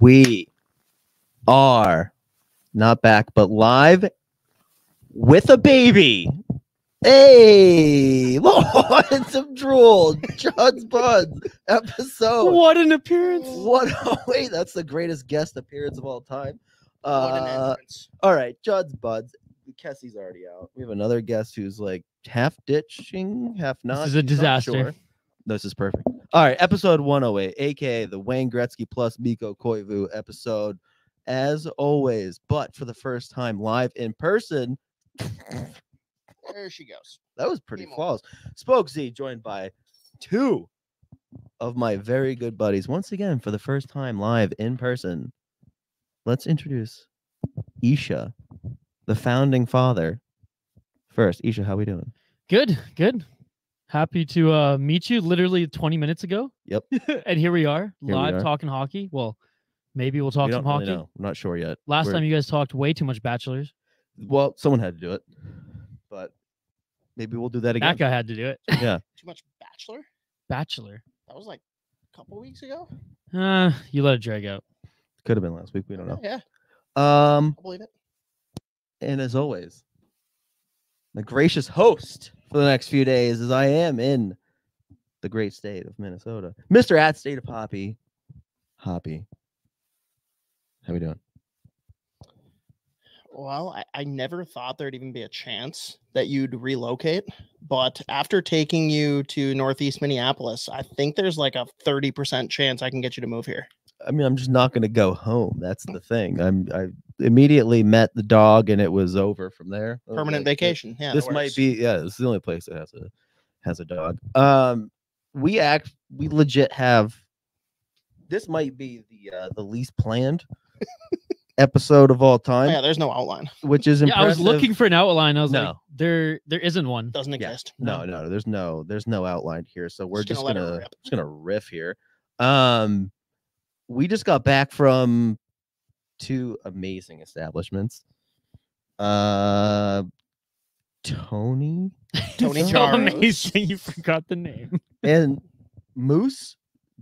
We are not back, but live with a baby. Hey, Lord, some drool, John's buds episode. What an appearance! What? Oh, wait, that's the greatest guest appearance of all time. What an entrance. All right, John's buds. Kessie's already out. We have another guest who's like half ditching, half not. This is a disaster. Sure. No, this is perfect. All right, episode 108, aka the Wayne Gretzky plus Mikko Koivu episode, as always, but for the first time live in person. There she goes. That was pretty flawless. Spoke Z, joined by two of my very good buddies. Once again, for the first time live in person, let's introduce Isha, the founding father. First, Isha, how we doing? Good, good. Happy to meet you literally 20 minutes ago. Yep. And here we are, live talking hockey. Well, maybe we'll talk some hockey. Really know. I'm not sure yet. Last time you guys talked way too much Bachelors. Well, someone had to do it. But maybe we'll do that again. That guy had to do it. Yeah. Too much Bachelor? Bachelor. That was like a couple weeks ago. You let it drag out. Could have been last week. We don't know. Yeah. I believe it. And as always, the gracious host for the next few days is I am in the great state of Minnesota. Mr. At State of Hoppy. Hoppy. How we doing? Well, I never thought there'd even be a chance that you'd relocate, but after taking you to Northeast Minneapolis, I think there's like a 30% chance I can get you to move here. I mean, I'm just not going to go home. That's the thing. I immediately met the dog, and it was over from there. Permanent vacation. Yeah, this might be. Yeah, this is the only place that has a dog. We legit have. This might be the least planned episode of all time. Oh, yeah, there's no outline, which is impressive. Yeah, I was looking for an outline. I was like, there isn't one. Doesn't exist. Yeah. No, there's no outline here. So we're just gonna riff here. We just got back from two amazing establishments. Tony so Charles. Amazing, you forgot the name. And Moose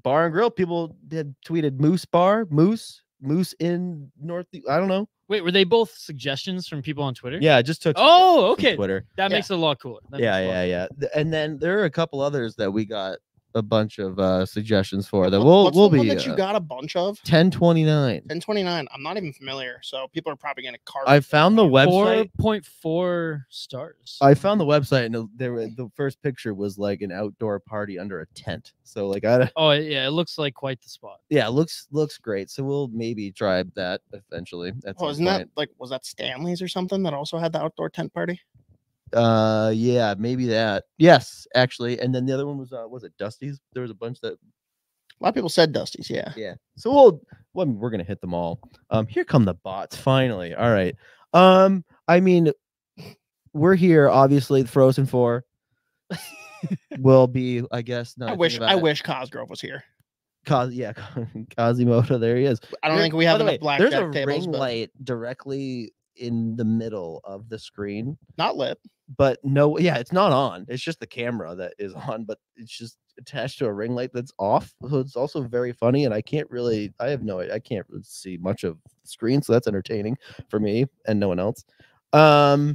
Bar and Grill. People had tweeted Moose Bar, Moose in North. I don't know. Wait, were they both suggestions from people on Twitter? Yeah, I just took. Oh, okay. Twitter. That makes it a lot cooler. Yeah. And then there are a couple others that we got a bunch of suggestions for that we'll be that you got a bunch of 1029. I'm not even familiar, so people are probably going to carve. I found the website. 4.4 stars. I found the website, and there the first picture was like an outdoor party under a tent. So like it looks like quite the spot. Yeah, it looks great. So we'll maybe try that eventually. Isn't that like, was that Stanley's or something that also had the outdoor tent party? Yeah, maybe that. Yes, actually. And then the other one was it Dusty's? There was a lot of people said Dusty's. Yeah. So we're gonna hit them all. Here come the bots finally. All right. I mean, we're here. Obviously, the Frozen Four will be. I guess not. I wish Cosgrove was here. Quasimodo. There he is. I don't think we have enough blackjack tables. There's a ring light directly in the middle of the screen. Not lit. But no, yeah, it's not on. It's just the camera that is on, but it's just attached to a ring light that's off. So it's also very funny, and I can't really see much of the screen, so that's entertaining for me and no one else. But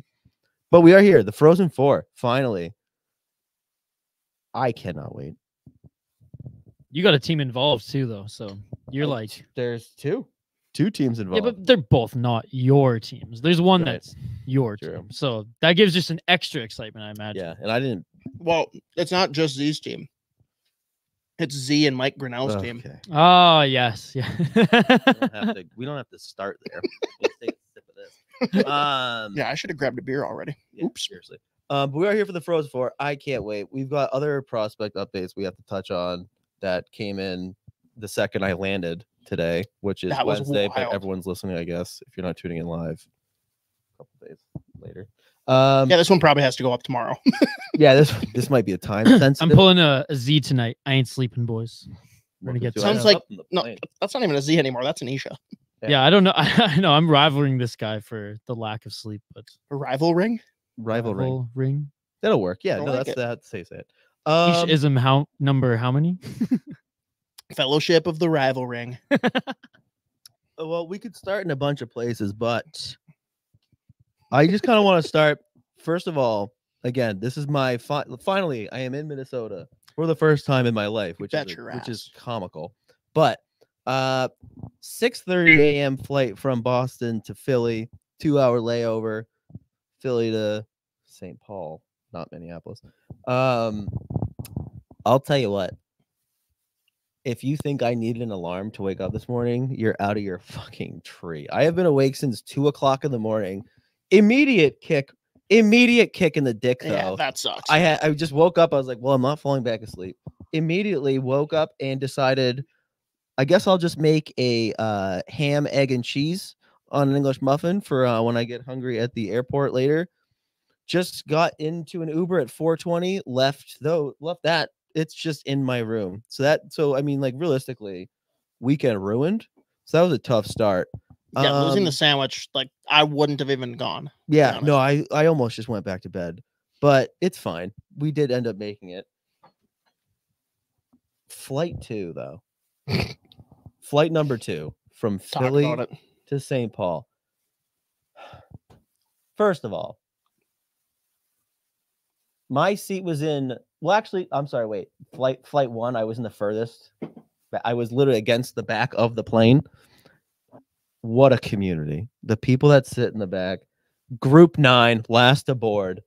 we are here, the Frozen Four, finally. I cannot wait. You got a team involved too, though, so you're like... There's two teams involved. Yeah, but they're both not your teams. There's one that's your team. So that gives just an extra excitement, I imagine. Yeah, and I didn't... Well, it's not just Z's team. It's Z and Mike Grinnell's team. Oh, yes. Yeah. we don't have to start there. Let's take a sip of this. Yeah, I should have grabbed a beer already. Yeah, oops. Seriously. But we are here for the Frozen Four. I can't wait. We've got other prospect updates we have to touch on that came in the second I landed today, which is Wednesday, but everyone's listening, I guess, if you're not tuning in live a couple days later. Yeah, this one probably has to go up tomorrow. Yeah, this might be a time sensitive. I'm pulling a Z tonight. I ain't sleeping, boys. We're gonna get sounds like no, that's not even a Z anymore. That's an Isha. Yeah, I don't know. I know I'm rivaling this guy for the lack of sleep, but rival ring. That'll work. Yeah, no, like that's that. Say it. Isha-ism how number how many? Fellowship of the Rival Ring. Well, we could start in a bunch of places, but I just kind of want to start. First of all, again, this is my finally. I am in Minnesota for the first time in my life, which is comical. But 6:30 a.m. flight from Boston to Philly, 2-hour layover, Philly to St. Paul, not Minneapolis. I'll tell you what. If you think I needed an alarm to wake up this morning, you're out of your fucking tree. I have been awake since 2 o'clock in the morning. Immediate kick in the dick, though. Yeah, that sucks. I just woke up. I was like, well, I'm not falling back asleep. Immediately woke up and decided, I guess I'll just make a ham, egg, and cheese on an English muffin for when I get hungry at the airport later. Just got into an Uber at 4:20. Left that. It's just in my room. So I mean, like, realistically, weekend ruined. So that was a tough start. Yeah, losing the sandwich, like, I wouldn't have even gone. Yeah, no, I almost just went back to bed, but it's fine. We did end up making it. Flight 2, though. Flight number 2 from Philly to St. Paul. First of all, my seat was in. Well, actually, I'm sorry. Wait, flight 1. I was in the furthest. I was literally against the back of the plane. What a community! The people that sit in the back, group 9, last aboard,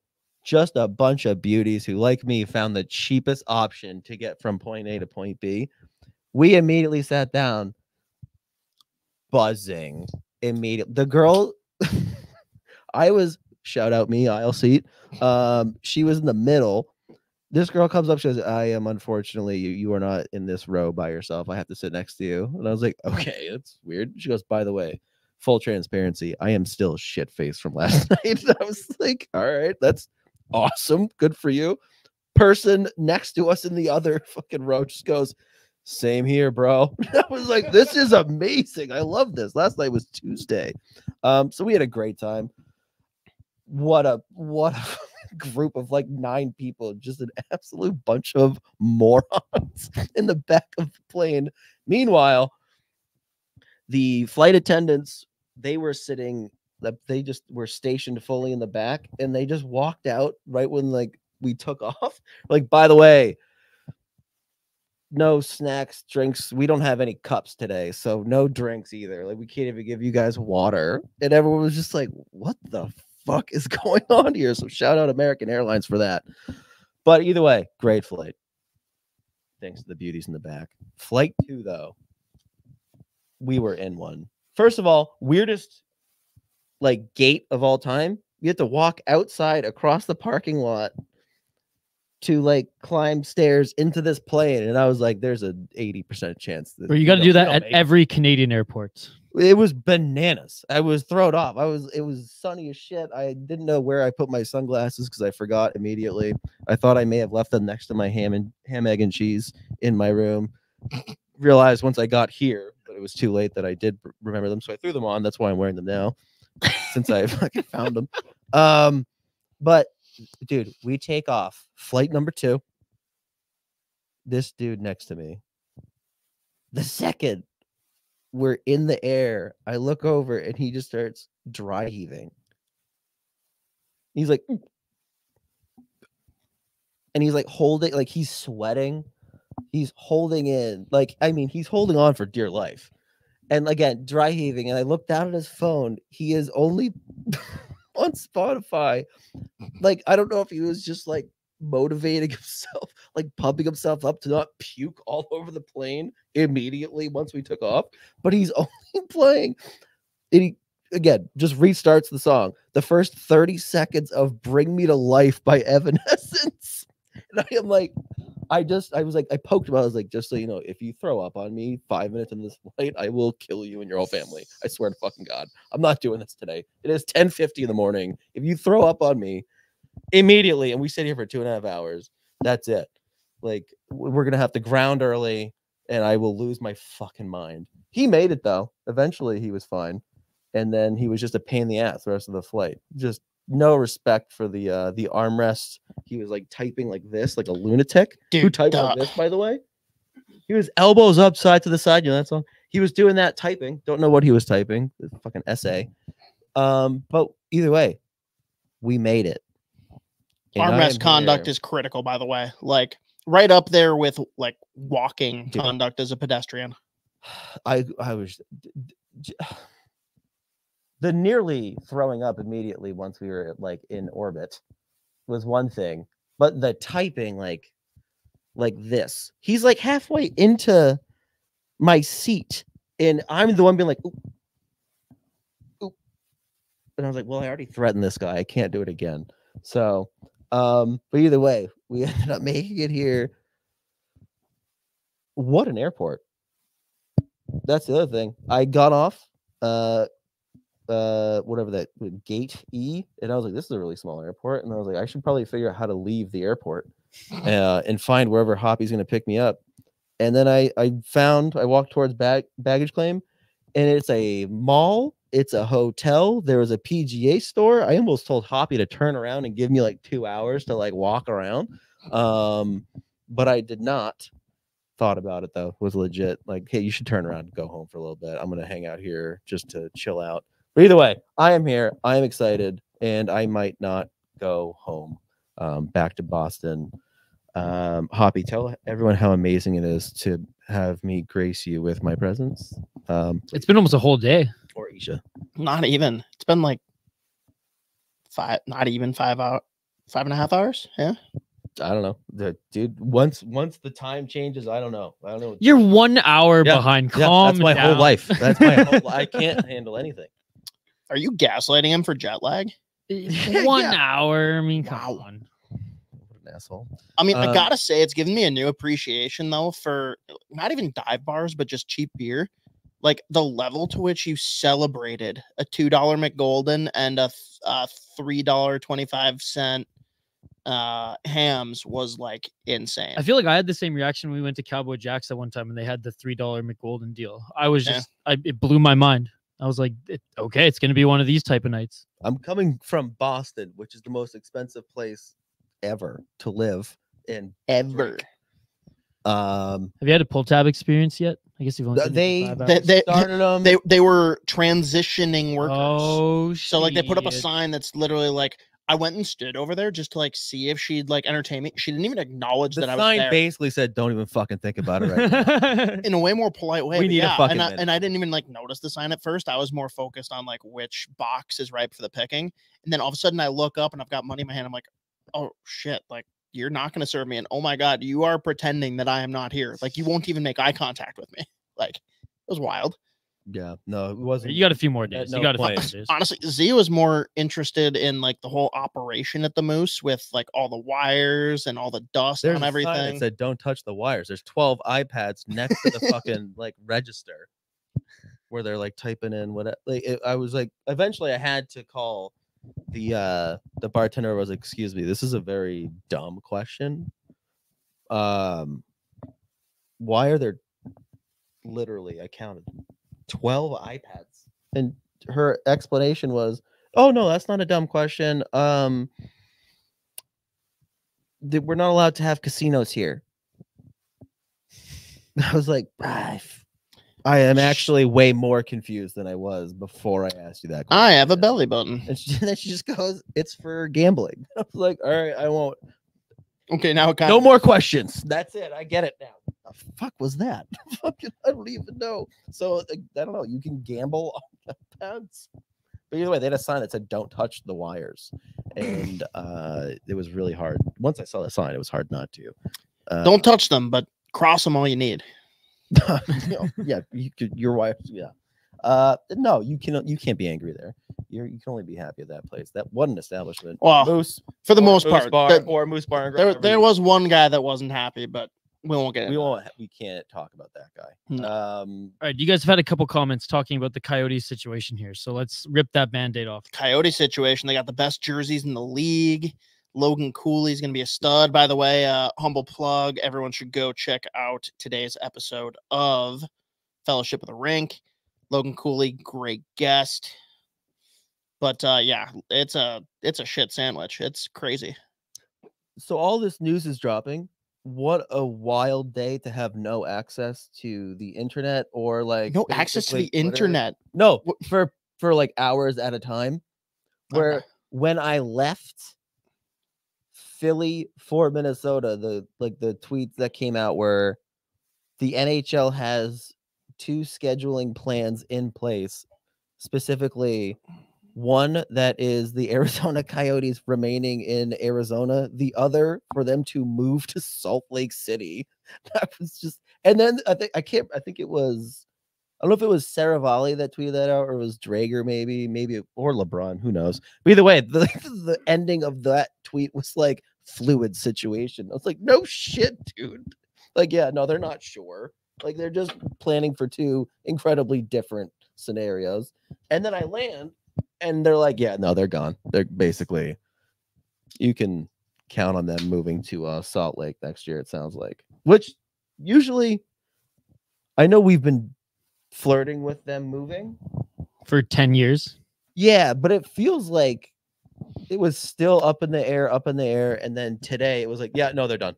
just a bunch of beauties who, like me, found the cheapest option to get from point A to point B. We immediately sat down, buzzing. Immediately, the girl. I was, shout out me, aisle seat. She was in the middle. This girl comes up, she says, I am, unfortunately, you are not in this row by yourself. I have to sit next to you. And I was like, okay, that's weird. She goes, by the way, full transparency, I am still shit-faced from last night. I was like, all right, that's awesome. Good for you. Person next to us in the other fucking row just goes, same here, bro. I was like, this is amazing. I love this. Last night was Tuesday. So we had a great time. What a group of like 9 people, just an absolute bunch of morons in the back of the plane. Meanwhile, the flight attendants, they just were stationed fully in the back, and they just walked out right when, like, we took off. Like, by the way, no snacks, drinks. We don't have any cups today, so no drinks either. Like, we can't even give you guys water. And everyone was just like, what the fuck is going on here? So shout out American Airlines for that. But either way, great flight. Thanks to the beauties in the back. Flight 2, though, we were in one. First of all, weirdest, like, gate of all time. You have to walk outside across the parking lot to, like, climb stairs into this plane. And I was like, there's an 80% chance that you got to do that at every Canadian airport. It was bananas. I was thrown off. It was sunny as shit. I didn't know where I put my sunglasses because I forgot immediately. I thought I may have left them next to my ham, egg, and cheese in my room. Realized once I got here, but it was too late that I did remember them. So I threw them on. That's why I'm wearing them now, since I fucking found them. But dude, we take off. Flight number 2. This dude next to me, the second we're in the air, I look over and he just starts dry heaving. He's like, mm. And he's like holding, like, he's sweating. He's holding in, like, I mean, he's holding on for dear life. And again, dry heaving. And I look down at his phone. He is only on Spotify. Like, I don't know if he was just like motivating himself, like pumping himself up to not puke all over the plane immediately once we took off, but he's only playing, and he again just restarts the song, the first 30 seconds of Bring Me to Life by Evanescence. And I am like, I was like, I poked him. I was like, just so you know, if you throw up on me 5 minutes in this flight, I will kill you and your whole family. I swear to fucking God, I'm not doing this today. It is 10:50 in the morning. If you throw up on me immediately, and we sit here for 2.5 hours, that's it. Like, we're gonna have to ground early, and I will lose my fucking mind. He made it, though. Eventually, he was fine, and then he was just a pain in the ass the rest of the flight. Just no respect for the armrest. He was like typing like this, like a lunatic. Dude, who typed like this, by the way? He was elbows up, side to the side. You know that song? he was doing that typing. Don't know what he was typing. It was a fucking essay. But either way, we made it. Armrest conduct is critical, by the way. Like right up there with like walking conduct as a pedestrian. I was the nearly throwing up immediately once we were like in orbit was one thing, but the typing like this, he's like halfway into my seat and I'm the one being like, oop, oop. And I was like, well, I already threatened this guy. I can't do it again. So, but either way, we ended up making it here. What an airport. That's the other thing. I got off whatever that gate E, and I was like, this is a really small airport. And I was like, I should probably figure out how to leave the airport and find wherever Hoppy's gonna pick me up. And then I walked towards baggage claim, and it's a mall, it's a hotel, there was a PGA store. I almost told Hoppy to turn around and give me like 2 hours to like walk around. But I did not. Thought about it though. It was legit like, hey, you should turn around and go home for a little bit. I'm gonna hang out here just to chill out. But either way, I am here, I am excited, and I might not go home back to Boston. Hoppy, tell everyone how amazing it is to have me grace you with my presence. It's been almost a whole day. Or Isha. Not even. It's been like five and a half hours. Yeah. I don't know, dude. Once the time changes, I don't know. You're 1 hour behind. Calm down. That's my whole life. That's my whole life. I can't handle anything. Are you gaslighting him for jet lag? 1 hour. I mean, come on. What an asshole. I mean, I gotta say, it's given me a new appreciation though for not even dive bars, but just cheap beer. Like the level to which you celebrated a $2 McGolden and a $3.25. Hams was like insane. I feel like I had the same reaction when we went to Cowboy Jack's at one time and they had the $3 McGolden deal. I was just, it blew my mind. I was like, okay, it's going to be one of these type of nights. I'm coming from Boston, which is the most expensive place ever to live in. Ever. Have you had a pull tab experience yet? I guess you've only they started them. They were transitioning workers. Oh, so like they put up a sign that's literally like, I went and stood over there just to like see if she'd like entertain me. She didn't even acknowledge that I was there. The sign basically said, "Don't even fucking think about it right now." In a way more polite way. We need a fucking minute. And I didn't even like notice the sign at first. I was more focused on like which box is ripe for the picking. And then all of a sudden I look up and I've got money in my hand. I'm like, "Oh shit, like you're not going to serve me." And oh my God, you are pretending that I am not here. Like you won't even make eye contact with me. Like it was wild. Yeah, no, it wasn't. You got a few more days. No, you got a few more days. Honestly, Z was more interested in like the whole operation at the Moose with like all the wires and all the dust on everything. It said, "Don't touch the wires." There's 12 iPads next to the fucking like register where they're like typing in whatever. Like, I was like, eventually, I had to call the bartender. I was like, "Excuse me, this is a very dumb question. Why are there literally? I counted." 12 iPads. And her explanation was, "Oh no, that's not a dumb question. We're not allowed to have casinos here." I was like, I am actually way more confused than I was before I asked you that question. I have a belly button. And then she just goes, "It's for gambling." I was like, all right, I won't. Okay, now it got no more questions. That's it. I get it now. The fuck was that? Fucking, I don't even know. So I don't know. You can gamble on the pads. But either way, they had a sign that said, "Don't touch the wires." And it was really hard. Once I saw that sign, it was hard not to. Don't touch them, but cross them all you need. Yeah, your wife. Yeah. No, you can't be angry there. You can only be happy at that place. That one establishment. Well, Moose, for the most part, or Moose Bar and Grill. There was one guy that wasn't happy, but we won't get. We can't talk about that guy. No. All right, you guys have had a couple comments talking about the Coyotes situation here, so let's rip that Band-Aid off. Coyote situation. They got the best jerseys in the league. Logan Cooley's going to be a stud. By the way, humble plug. Everyone should go check out today's episode of Fellowship of the Rink. Logan Cooley, great guest. But yeah, it's a shit sandwich. It's crazy. So all this news is dropping. what a wild day to have no access to the internet, or like no access to the Twitter. Internet. No, for like hours at a time. Where when I left Philly for Minnesota, the tweets that came out were the NHL has two scheduling plans in place, specifically one that is the Arizona Coyotes remaining in Arizona, the other for them to move to Salt Lake City. That was just, and then I don't know if it was Saravalli that tweeted that out, or it was Drager maybe, or LeBron, who knows. But either way, the ending of that tweet was like fluid situation. I was like, no shit, dude. Like, yeah, no, they're not sure. Like, they're just planning for two incredibly different scenarios. And then I land, and they're like, yeah, no, they're gone. They're basically, you can count on them moving to Salt Lake next year, it sounds like. Which usually, I know we've been flirting with them moving for 10 years. Yeah, but it feels like it was still up in the air. And then today it was like, yeah, no, they're done.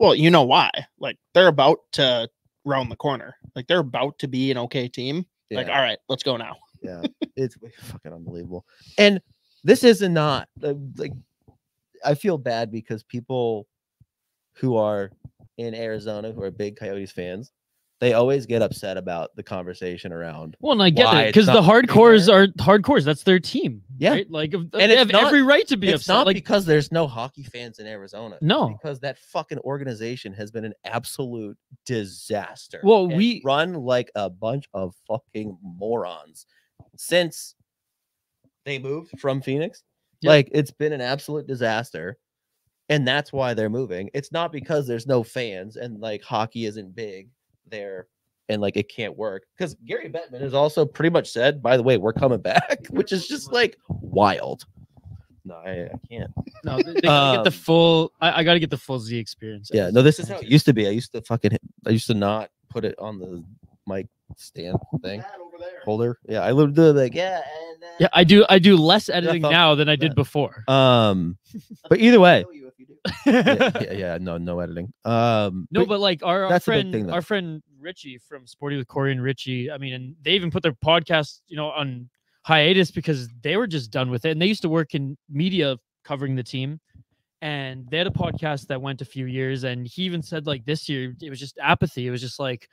Well, you know why? Like, they're about to round the corner. Like, they're about to be an okay team. Yeah. Like, all right, let's go now. Yeah, it's fucking unbelievable. And this is not like, I feel bad because people who are in Arizona, who are big Coyotes fans, they always get upset about the conversation around. Well, and I get it, because the hardcores are hardcores. That's their team. Yeah. Right? Like, and they have every right to be upset. It's not like, because there's no hockey fans in Arizona. No. Because that fucking organization has been an absolute disaster. Well, we run like a bunch of fucking morons since they moved from Phoenix. Yeah. Like, it's been an absolute disaster. And that's why they're moving. It's not because there's no fans and like hockey isn't big there and like it can't work, because Gary Bettman has also pretty much said, by the way, we're coming back, which is just like wild. No, I can't. No, they gotta get the full. I gotta get the full Z experience. Yeah, no, this is how it used to be. I used to not put it on the mic stand thing holder. Yeah, I lived like yeah. And then, yeah, I do less editing now than I did before. But either way. yeah, no editing. No, but like our friend Richie from Sporty with Corey and Richie, I mean, and they even put their podcast, you know, on hiatus because they were just done with it. And they used to work in media covering the team, and they had a podcast that went a few years. And he even said, like, this year it was just apathy. It was just like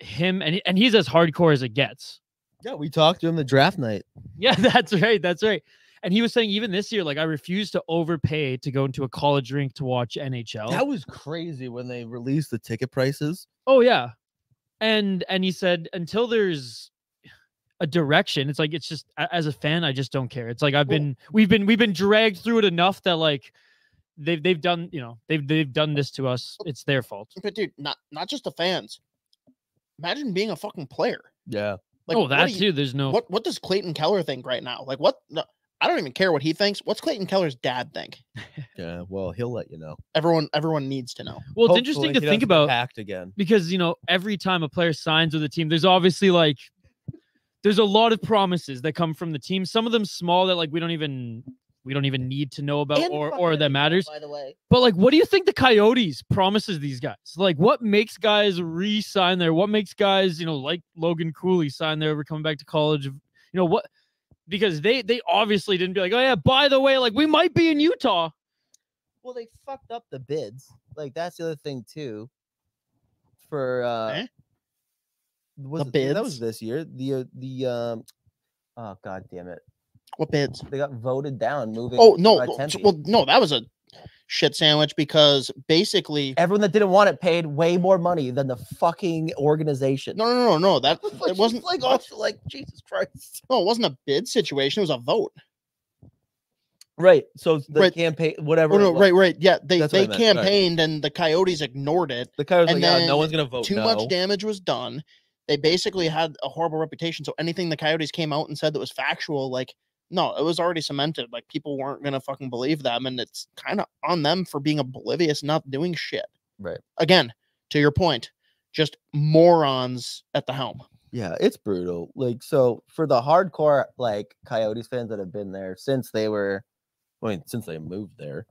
him, and he's as hardcore as it gets. Yeah, we talked to him the draft night. Yeah, that's right. And he was saying, even this year, like, I refuse to overpay to go into a college rink to watch NHL. That was crazy when they released the ticket prices. Oh, yeah. And he said, until there's a direction, it's like, it's just, as a fan, I just don't care. It's like, we've been dragged through it enough that like they've done, you know, they've done this to us. It's their fault. But dude, not just the fans. Imagine being a fucking player. Yeah. Like, oh, that's dude. There's no, what does Clayton Keller think right now? Like, what? No. I don't even care what he thinks. What's Clayton Keller's dad think? Yeah, well, he'll let you know. Everyone needs to know. Well, it's interesting to think about again, because, you know, every time a player signs with a team, there's obviously like, there's a lot of promises that come from the team. Some of them small that like we don't even need to know about or that matters. By the way, but like, what do you think the Coyotes promises these guys? Like, what makes guys re-sign there? What makes guys, you know, like Logan Cooley sign there over coming back to college? You know what? Because they obviously didn't be like, oh, yeah, by the way, like, we might be in Utah. Well, they fucked up the bids. Like, that's the other thing, too. For bids? That was this year. Oh, God damn it. What bids? They got voted down. Moving. Oh, no. Well, no, that was a shit sandwich, because basically everyone that didn't want it paid way more money than the fucking organization. No. That like, it wasn't like Jesus Christ. No, it wasn't a bid situation. It was a vote. Right. So the campaign, whatever. No, right. Yeah, they campaigned and the Coyotes ignored it. The Coyotes, and like, then no one's gonna vote. Too much damage was done. They basically had a horrible reputation. So anything the Coyotes came out and said that was factual, like, no, it was already cemented. Like, people weren't going to fucking believe them. And it's kind of on them for being oblivious, not doing shit. Right. Again, to your point, just morons at the helm. Yeah, it's brutal. Like, so for the hardcore, like, Coyotes fans that have been there since they moved there,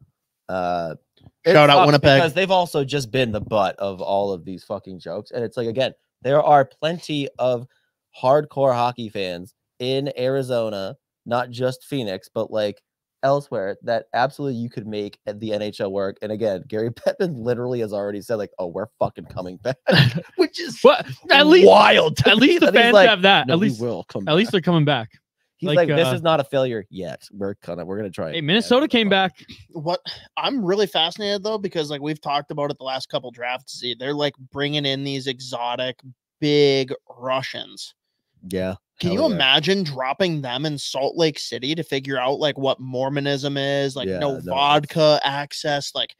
Shout out Winnipeg. Because they've also just been the butt of all of these fucking jokes. And it's like, again, there are plenty of hardcore hockey fans in Arizona, not just Phoenix, but like elsewhere, that absolutely you could make the NHL work. And again, Gary Bettman literally has already said, like, oh, we're fucking coming back, which is what, at least, wild. At least the fans like, have that. No, at least will come. At least they're coming back. He's like this is not a failure yet. We're gonna try it. Hey, Minnesota came back. What I'm really fascinated though, because like we've talked about it the last couple drafts, they're like bringing in these exotic big Russians. Yeah. Can you imagine dropping them in Salt Lake City to figure out like what Mormonism is, like no vodka access, like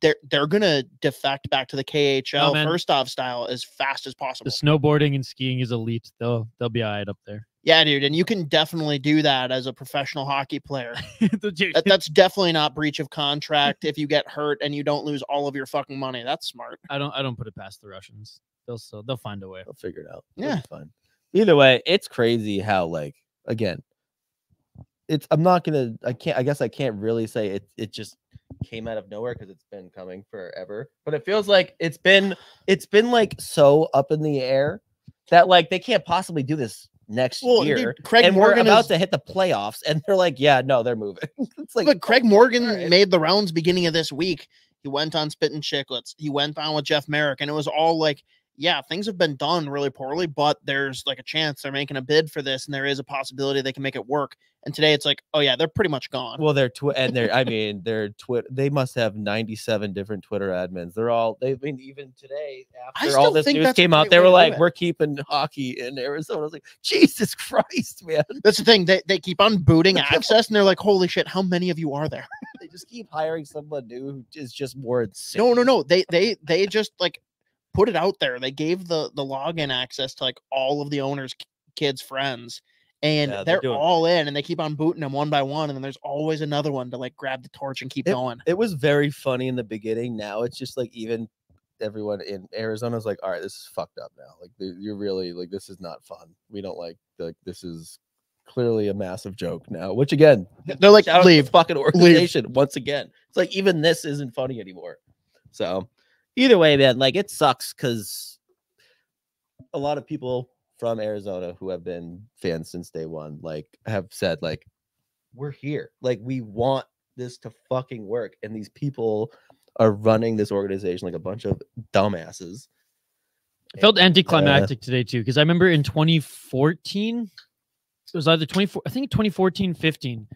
they're gonna defect back to the KHL first off style as fast as possible. The snowboarding and skiing is elite though. They'll be all right up there. Yeah, dude, and you can definitely do that as a professional hockey player. That's definitely not breach of contract if you get hurt and you don't lose all of your fucking money. That's smart. I don't put it past the Russians. They'll find a way. They'll figure it out. Yeah, fun. Either way, it's crazy how like again, I guess I can't really say it just came out of nowhere because it's been coming forever. But it feels like it's been like so up in the air that like they can't possibly do this next year, dude, Craig Morgan we're about to hit the playoffs, and they're like, yeah, no, they're moving. It's like, but Craig Morgan made the rounds beginning of this week. He went on Spittin' Chicklets. He went on with Jeff Merrick, and it was all like, yeah, things have been done really poorly, but there's like a chance they're making a bid for this, and there is a possibility they can make it work. And today it's like, oh yeah, they're pretty much gone. Well, they must have 97 different Twitter admins. Even today, after all this news came out, they were like, we're keeping hockey in Arizona. I was like, Jesus Christ, man. That's the thing. They keep on booting access, and they're like, holy shit, how many of you are there? They just keep hiring someone new who is just more insane. No. They just like put it out there. They gave the login access to like all of the owners' kids' friends. And yeah, they're all in, and they keep on booting them one by one, and then there's always another one to like grab the torch and keep going. It was very funny in the beginning. Now it's just like even everyone in Arizona is like, all right, this is fucked up now. Like you're really like this is not fun. We don't like this is clearly a massive joke now. Which again, they're like leave fucking organization once again. It's like even this isn't funny anymore. So either way, man, like it sucks because a lot of people from Arizona who have been fans since day one, like have said, like, we're here. Like we want this to fucking work. And these people are running this organization like a bunch of dumbasses. It felt anticlimactic today too. Cause I remember in 2014, it was either 2014, 15.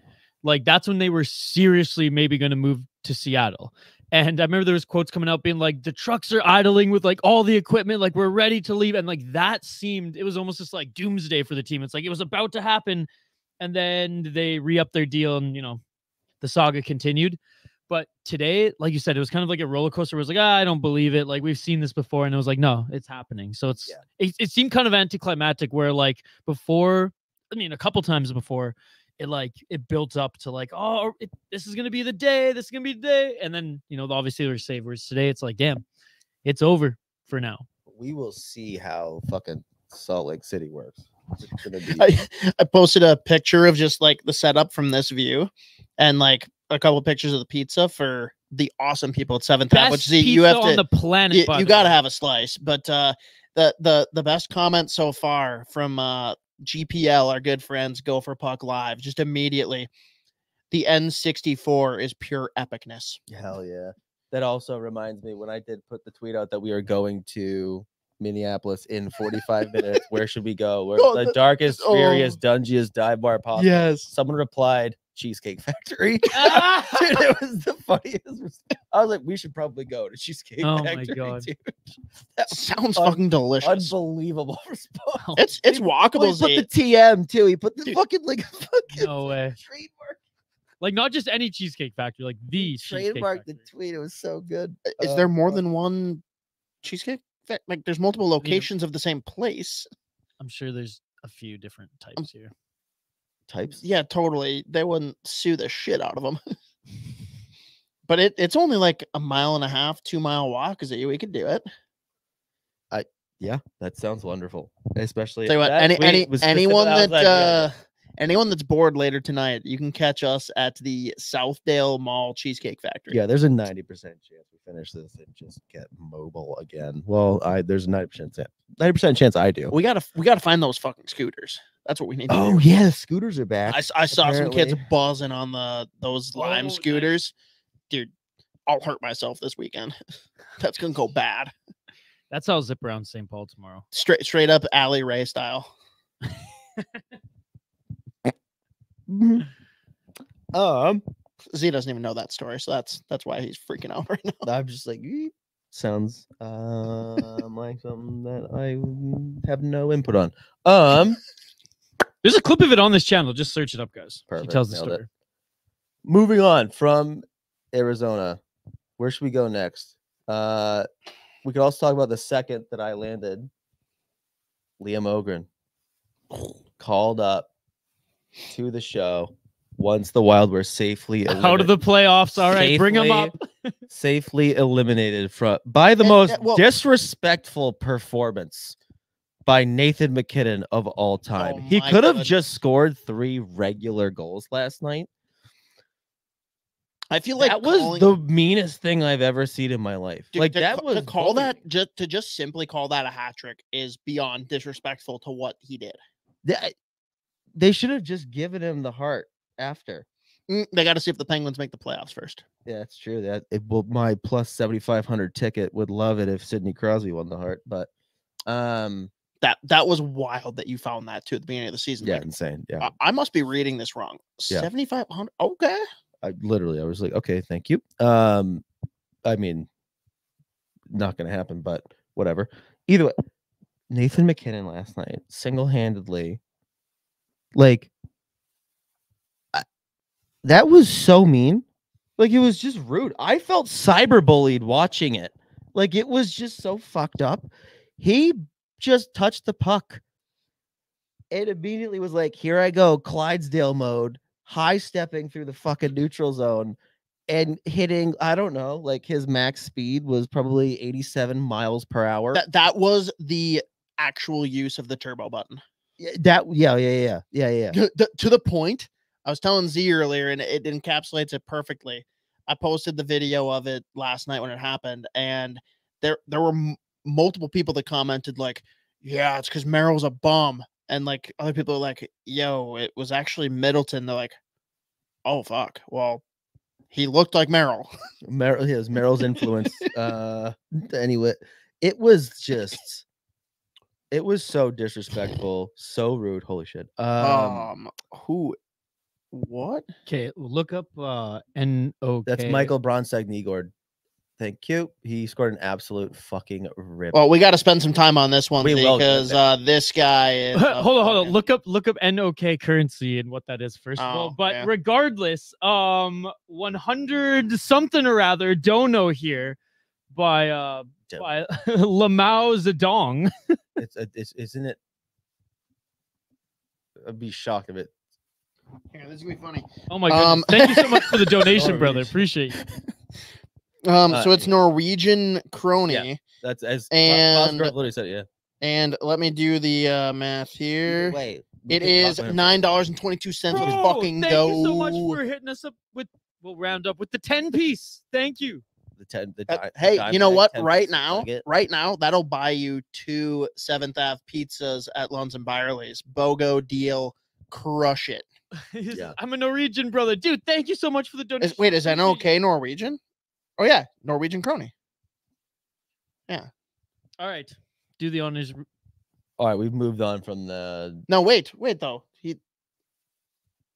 Like that's when they were seriously maybe going to move to Seattle. And I remember there was quotes coming out being like, the trucks are idling with like all the equipment, like we're ready to leave. And like that seemed, it was almost just like doomsday for the team. It's like, it was about to happen. And then they re-upped their deal and, you know, the saga continued. But today, like you said, it was kind of like a roller coaster. It was like, ah, I don't believe it. Like we've seen this before. And it was like, no, it's happening. So it's, it seemed kind of anticlimactic where like before, I mean, a couple times before it built up to like, oh, this is going to be the day. This is going to be the day. And then, you know, obviously there's savers today. It's like, damn, it's over for now. We will see how fucking Salt Lake City works. It's gonna be I posted a picture of just like the setup from this view and like a couple of pictures of the pizza for the awesome people at 7th Ave, which is you have to on the planet. You got to have a slice, but the best comment so far from GPL, our good friends, Go for Puck Live, just immediately. The N64 is pure epicness. Hell yeah. That also reminds me when I did put the tweet out that we are going to Minneapolis in 45 minutes. Where should we go? Where the darkest, furious, dungiest dive bar possible. Yes. Someone replied, Cheesecake Factory. Dude, it was the funniest response. I was like, we should probably go to Cheesecake Factory. Oh my god, dude. That sounds fucking delicious. Unbelievable response. It's walkable. He put the TM too. He put the fucking no way trademark. Like not just any Cheesecake Factory, like the trademark. The tweet. It was so good. Is there more than one cheesecake? Like there's multiple locations of the same place. I'm sure there's a few different types here. Types, yeah, totally. They wouldn't sue the shit out of them. But it's only like a mile and a half, 2 mile walk. Is it? We could do it. Yeah, that sounds wonderful. Especially anyone that Anyone that's bored later tonight, you can catch us at the Southdale Mall Cheesecake Factory. Yeah, there's a 90% chance we finish this and just get mobile again. Well, there's a 90% chance I do. We gotta find those fucking scooters. That's what we need to do. Oh yeah, the scooters are back. I saw some kids buzzing on those Lime scooters. Dude, I'll hurt myself this weekend. That's gonna go bad. That's how I'll zip around St. Paul tomorrow. Straight up Alley Ray style. Z doesn't even know that story, so that's why he's freaking out right now. I'm just like, sounds like something that I have no input on. There's a clip of it on this channel. Just search it up, guys. Perfect. She tells the story. Moving on from Arizona, where should we go next? We could also talk about the second that I landed. Liam Öhgren called up to the show once the Wild were safely out of the playoffs. All right, bring them up. Safely eliminated by the most disrespectful performance by Nathan McKinnon of all time. Oh, he could have just scored 3 regular goals last night. I feel like that was the meanest thing I've ever seen in my life. Dude, like to simply call that a hat trick is beyond disrespectful to what he did. They should have just given him the heart after. They got to see if the Penguins make the playoffs first. Yeah, that's true. My plus 7,500 ticket would love it if Sidney Crosby won the heart, but that was wild that you found that too at the beginning of the season. Yeah, like, insane. Yeah, I must be reading this wrong. Yeah. 7,500. Okay. I was like, okay, thank you. I mean, not going to happen, but whatever. Either way, Nathan McKinnon last night single-handedly, like, that was so mean. Like, it was just rude. I felt cyberbullied watching it. Like, it was just so fucked up. He just touched the puck. It immediately was like, here I go, Clydesdale mode. High stepping through the fucking neutral zone and hitting, I don't know, like his max speed was probably 87 miles per hour. That was the actual use of the turbo button. Yeah. To the point, I was telling Z earlier, and it encapsulates it perfectly. I posted the video of it last night when it happened, and there were multiple people that commented like, yeah, it's because Merrill's a bum. And like other people are like, yo, it was actually Middleton. They're like, oh fuck. Well, he looked like Merrill. Merrill, yeah, it was Merrill's influence. Anyway, it was so disrespectful, so rude. Holy shit. What? Okay, look up N-O-K. That's Michael Brandsegg-Nygård. Thank you. He scored an absolute fucking rip. Well, we got to spend some time on this one because this guy is. Hold on. Look up NOK currency and what that is first of all. But yeah. Regardless, 100 something or rather dono here by Lamao Zedong. Isn't it? I'd be shocked if it. Here, this is gonna be funny. Oh my goodness! Thank you so much for the donation, brother. Appreciate you. So it's Norwegian crony. Yeah, that's as literally said, yeah. And let me do the math here. Wait, it is $9.22. Let's fucking go. Thank you so much for hitting us up with. We'll round up with the 10-piece. Thank you. Hey, you know what? Right now, that'll buy you 2 7th Ave pizzas at Lunds and Byerly's. BOGO deal. Crush it. Yeah. I'm a Norwegian brother, dude. Thank you so much for the donation. Is that okay, Norwegian? Oh, yeah. Norwegian crony. Yeah. All right. Do the honors. All right. We've moved on from the. No, wait, though.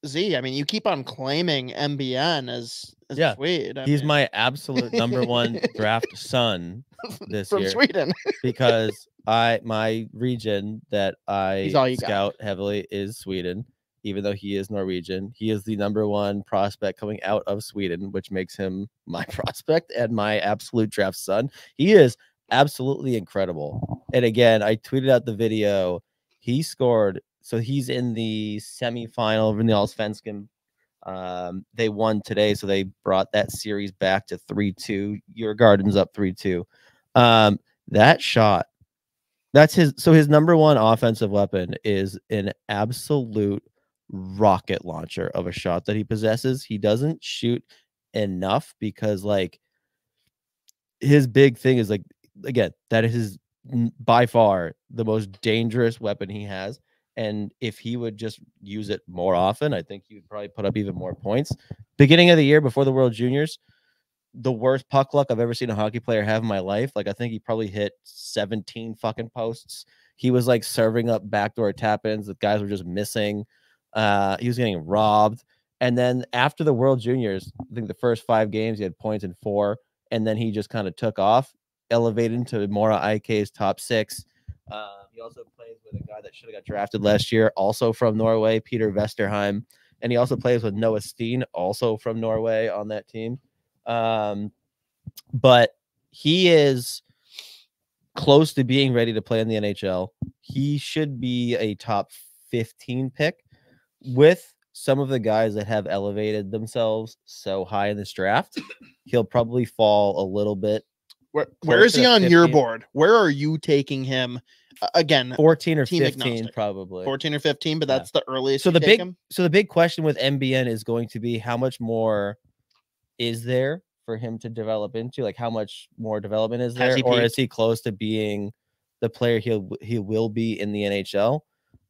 Z, I mean, you keep on claiming MBN as Swede. He's my absolute number 1 draft son this year. From Sweden. Because my region that I scout heavily is Sweden. Even though he is Norwegian, he is the number 1 prospect coming out of Sweden, which makes him my prospect and my absolute draft son. He is absolutely incredible. And again, I tweeted out the video. He scored. So he's in the semifinal in the Allsvenskan. They won today, so they brought that series back to 3-2. Your Garden's up 3-2. That shot. That's his. So his number 1 offensive weapon is an absolute rocket launcher of a shot that he possesses. He doesn't shoot enough because, like, his big thing is, like, again, that is by far the most dangerous weapon he has. And if he would just use it more often, I think he would probably put up even more points. Beginning of the year before the World Juniors, the worst puck luck I've ever seen a hockey player have in my life. Like, I think he probably hit 17 fucking posts. He was like serving up backdoor tap-ins that guys were just missing. He was getting robbed. And then after the World Juniors, I think the first 5 games, he had points in 4. And then he just kind of took off, elevated into Mora IK's top 6. He also plays with a guy that should have got drafted last year, also from Norway, Peter Westerheim. And he also plays with Noah Steen, also from Norway, on that team. But he is close to being ready to play in the NHL. He should be a top 15 pick with some of the guys that have elevated themselves so high in this draft. He'll probably fall a little bit. Where is he on 15. Your board? Where are you taking him? Again, 14 or 15, agnostic. Probably 14 or 15, but that's the earliest. So the big question with MBN is going to be how much more is there for him to develop into? Like, how much more development is there, or is he close to being the player he will be in the NHL?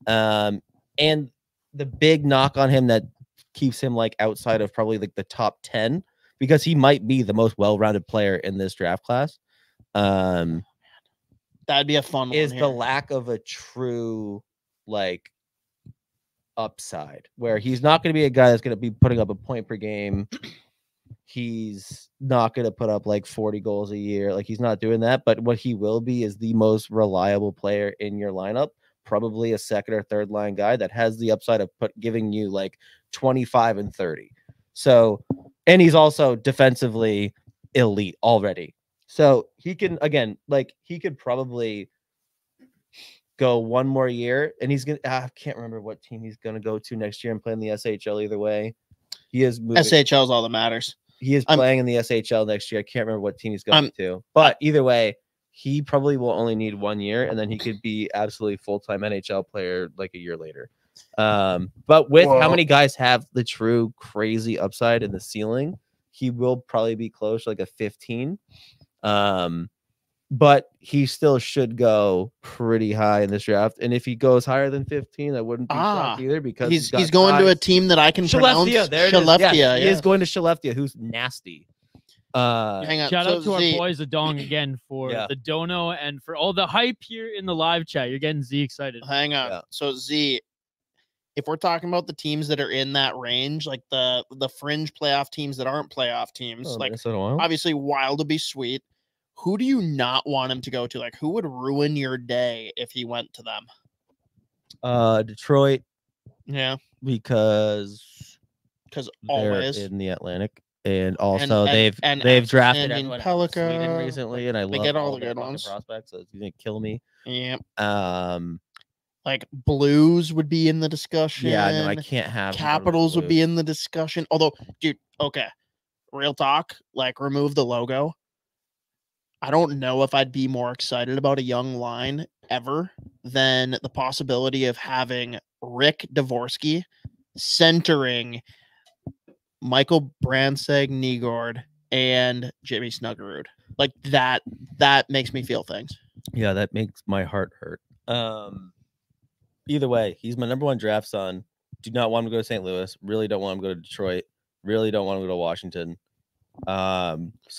And the big knock on him that keeps him like outside of probably like the top 10, because he might be the most well-rounded player in this draft class. That'd be a fun one. Is the lack of a true, like, upside, where he's not going to be a guy that's going to be putting up a point per game. He's not going to put up like 40 goals a year. Like, he's not doing that. But what he will be is the most reliable player in your lineup. Probably a second or third line guy that has the upside of giving you like 25 and 30. So, and he's also defensively elite already. So he can, again, like, he could probably go one more year, and he's going to, I can't remember what team he's going to go to next year and play in the SHL either way. He is moving. SHL is all that matters. He is playing in the SHL next year. I can't remember what team he's going to. But either way, he probably will only need 1 year, and then he could be absolutely full-time NHL player like a year later. But with how many guys have the true crazy upside in the ceiling, he will probably be close to like a 15. But he still should go pretty high in this draft. And if he goes higher than 15, I wouldn't be shocked either, because he's going to a team that I can pronounce. Skellefteå. Yeah, he is going to Skellefteå, who's nasty. Shout out to our boys, the Dong, again for the dono and for all the hype here in the live chat. You're getting Z excited. Hang on. Yeah. So Z, if we're talking about the teams that are in that range, like the fringe playoff teams that aren't playoff teams, like obviously Wild would be sweet. Who do you not want him to go to? Like, who would ruin your day if he went to them? Detroit. Yeah. Because always in the Atlantic. And also they've drafted Pelican recently, and they love all the good ones. Prospects, so it's gonna kill me. Yeah. Like Blues would be in the discussion. Yeah, no, I can't have Capitals would be in the discussion. Although, dude, okay, real talk, like remove the logo. I don't know if I'd be more excited about a young line ever than the possibility of having Rick Dvorsky centering Michael Brandsegg-Nygård and Jimmy Snuggerud. Like that makes me feel things. Yeah, that makes my heart hurt. Either way, he's my number one draft son. Do not want him to go to St. Louis. Really don't want him to go to Detroit. Really don't want him to go to Washington. So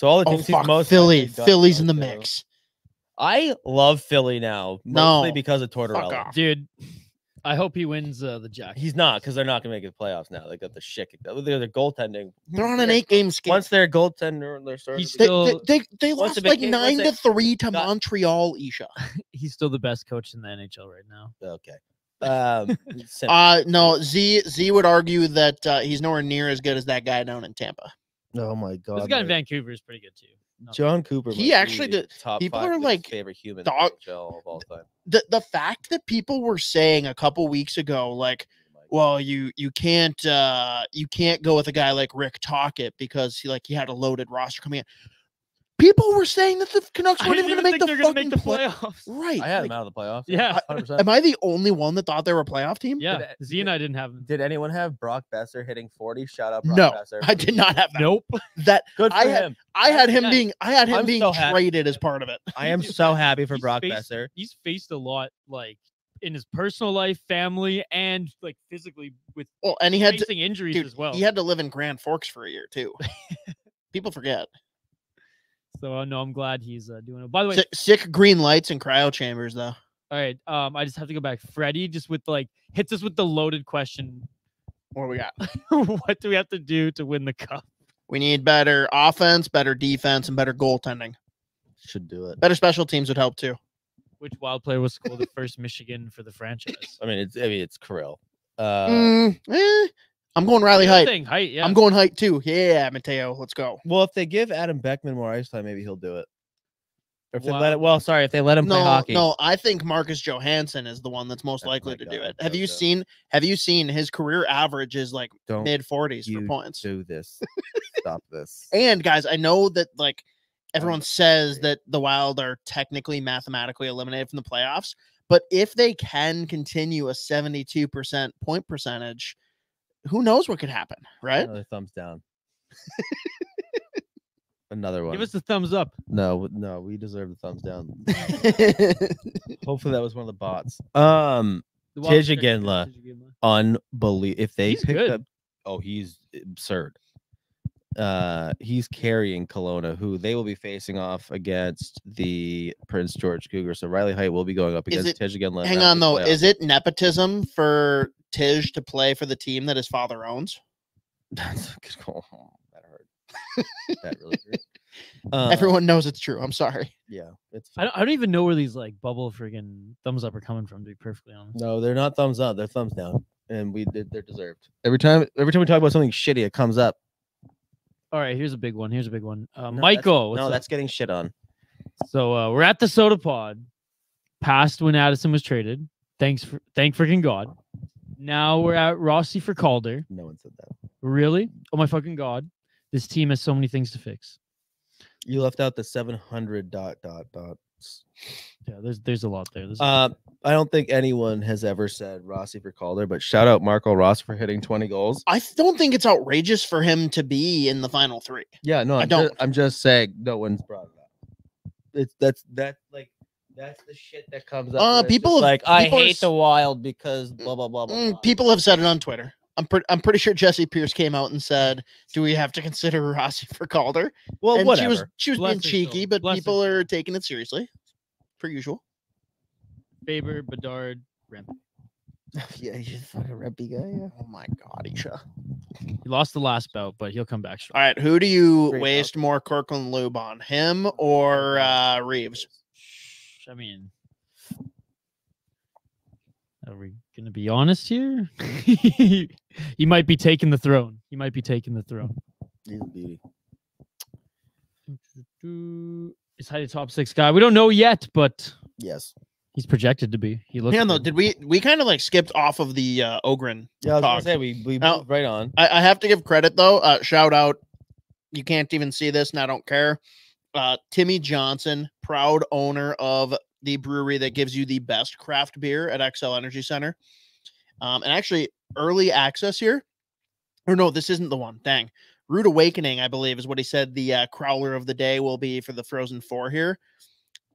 all the teams he's most Philly's in the mix. I love Philly now, mostly because of Tortorella. Dude, I hope he wins the Jack. He's not, because they're not going to make the playoffs now. They got the shit. They're goaltending. They're on an 8-game skid. Once their goaltender, they're starting. They lost like 9-3 to Montreal, Isha. He's still the best coach in the NHL right now. Okay. No, Z would argue that he's nowhere near as good as that guy down in Tampa. Oh my God! This guy in Vancouver is pretty good too. John Cooper. He actually did. Top people are like favorite human of all time. The fact that people were saying a couple weeks ago, like, well, you can't go with a guy like Rick Tocchet because he had a loaded roster coming in. People were saying that the Canucks weren't even going to make the playoffs. Right. I had them out of the playoffs. Yeah. 100%. Am I the only one that thought they were a playoff team? Yeah. Z and I didn't have them. Did anyone have Brock Boeser hitting 40? Shout out Brock Boeser. I did not have that. Nope. That good for him. I had him being traded as part of it. I am so happy for Brock Boeser. He's faced a lot, like in his personal life, family, and like physically with and he had facing injuries as well. He had to live in Grand Forks for a year too. People forget. So no, I'm glad he's doing it. By the way, sick green lights and cryo chambers, though. All right, I just have to go back. Freddie just with like hits us with the loaded question. What do we got? What do we have to do to win the cup? We need better offense, better defense, and better goaltending. Should do it. Better special teams would help too. Which wild player was called the first Michigan for the franchise? I mean, it's Kirill. I'm going Riley Heidt. Yeah. I'm going Heidt too. Yeah, Mateo, let's go. Well, if they give Adam Beckman more ice time, maybe he'll do it. Or if they let it, if they let him play hockey. No, I think Marcus Johansson is the one that's most likely to do it. Have you seen his career average is like mid-40s for points? Do this. Stop this. And guys, I know that like everyone says that the Wild are technically mathematically eliminated from the playoffs, but if they can continue a 72% point percentage, who knows what could happen, right? Another thumbs down. Another one. Give us the thumbs up. No, we deserve the thumbs down. Hopefully that was one of the bots. Tij Iginla, unbelievable. If they picked up, he's absurd. He's carrying Kelowna, who they will be facing off against the Prince George Cougars. So Riley Heidt will be going up against Tij Iginla. Hang on though, is it nepotism for Tij to play for the team that his father owns? That's a good call. That hurt. That really hurt. Everyone knows it's true. I'm sorry. Yeah, it's. I don't even know where these like bubble friggin' thumbs up are coming from. To be perfectly honest. No, they're not thumbs up. They're thumbs down, and they're deserved. Every time we talk about something shitty, it comes up. All right, here's a big one. Michael. That's getting shit on. So we're at the soda pod. Passed when Addison was traded. Thank freaking God. Now we're at Rossi for Calder. No one said that. Really? Oh my fucking God. This team has so many things to fix. You left out the 700 ... Yeah, there's a lot there. I don't think anyone has ever said Rossi for Calder, but shout out Marco Rossi for hitting 20 goals. I don't think it's outrageous for him to be in the final three. Yeah, no, I'm just saying no one's brought it up. That's the shit that comes up. People hate the Wild because blah blah blah blah. People have said it on Twitter. I'm pretty sure Jesse Pierce came out and said, "Do we have to consider Rossi for Calder?" Well, and whatever. She was being cheeky, but people are taking it seriously, per usual. Faber, Bedard, Rempe. Yeah, he's a fucking Rempe guy. Yeah. Oh my God, Isha. He lost the last bout, but he'll come back strong. All right, who do you waste more Kirkland lube on, him or Reeves? I mean, are we gonna be honest here? He might be taking the throne. He's a beauty. Is Heidt a top six guy? We don't know yet, but yes, he's projected to be. He looks. Yeah, no, did we kind of like skipped off of the Öhgren? Yeah, I was gonna say we moved right on. I have to give credit though. Shout out. You can't even see this, and I don't care. Timmy Johnson, proud owner of the brewery that gives you the best craft beer at XL Energy Center. And actually early access here. Or no, this isn't the one. Dang. Rude Awakening, I believe, is what he said the crowler of the day will be for the Frozen Four here.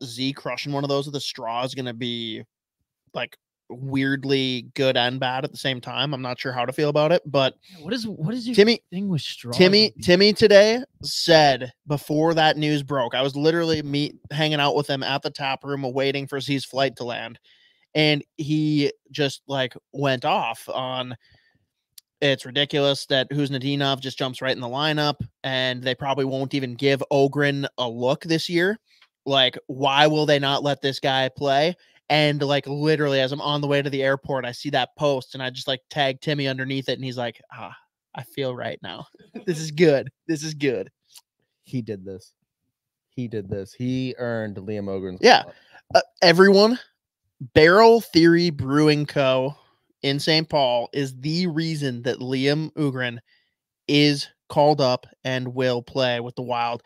Z crushing one of those with a straw is going to be like weirdly good and bad at the same time. I'm not sure how to feel about it, but what is your thing with straw? Timmy today said before that news broke, I was literally hanging out with him at the tap room waiting for Z's flight to land, and he just like went off on it's ridiculous that Huznadinov just jumps right in the lineup and they probably won't even give Öhgren a look this year. Like, why will they not let this guy play? And like literally as I'm on the way to the airport, I see that post and I just like tag Timmy underneath it. And he's like, I feel right now. This is good. This is good. He did this. He did this. He earned Liam Öhgren's. Yeah. Everyone, Barrel Theory Brewing Co. in St. Paul is the reason that Liam Öhgren is called up and will play with the Wild.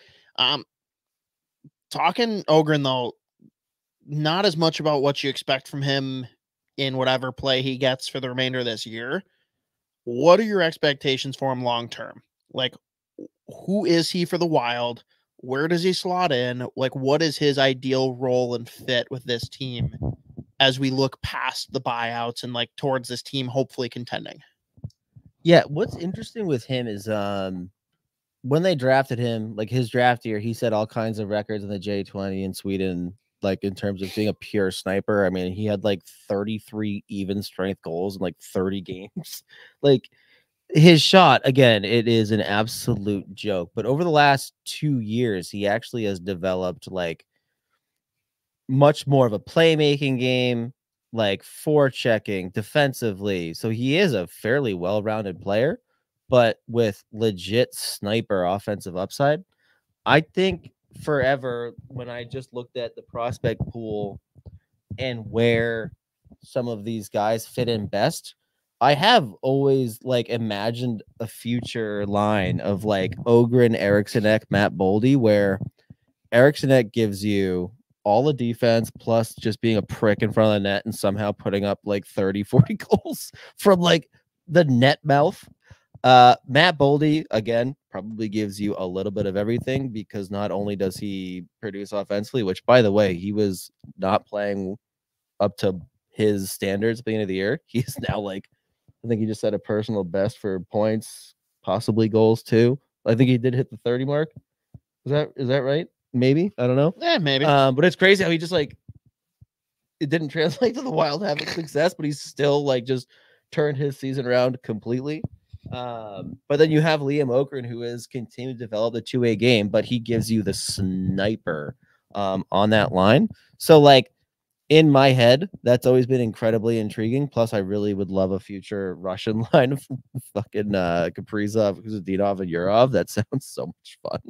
Talking Öhgren, though, not as much about what you expect from him in whatever play he gets for the remainder of this year. What are your expectations for him long-term? Like, who is he for the Wild? Where does he slot in? Like, what is his ideal role and fit with this team as we look past the buyouts and like towards this team, hopefully contending? Yeah. What's interesting with him is, when they drafted him, like his draft year, he set all kinds of records in the J20 in Sweden, like in terms of being a pure sniper. I mean, he had like 33 even strength goals in like 30 games. Like, his shot, again, it is an absolute joke. But over the last 2 years, he actually has developed like much more of a playmaking game, like forechecking defensively. So he is a fairly well-rounded player, but with legit sniper offensive upside. I think forever, when I just looked at the prospect pool and where some of these guys fit in best, I have always like imagined a future line of like Öhgren, Eriksson Ek, Matt Boldy, where Eriksson Ek gives you all the defense plus just being a prick in front of the net and somehow putting up like 30, 40 goals from like the net mouth. Matt Boldy, again, probably gives you a little bit of everything, because not only does he produce offensively, which, by the way, he was not playing up to his standards at the end of the year. He's now like, I think he just set a personal best for points, possibly goals too. I think he did hit the 30 mark. Is that right? Maybe. I don't know. Yeah, maybe. But it's crazy how he just like, it didn't translate to the Wild having success, but he's still like just turned his season around completely. But then you have Liam Öhgren, who is continuing to develop the two-way game, but he gives you the sniper on that line. So like, in my head, that's always been incredibly intriguing. Plus, I really would love a future Russian line of fucking Kaprizov, Kuzadinov, and Yurov. That sounds so much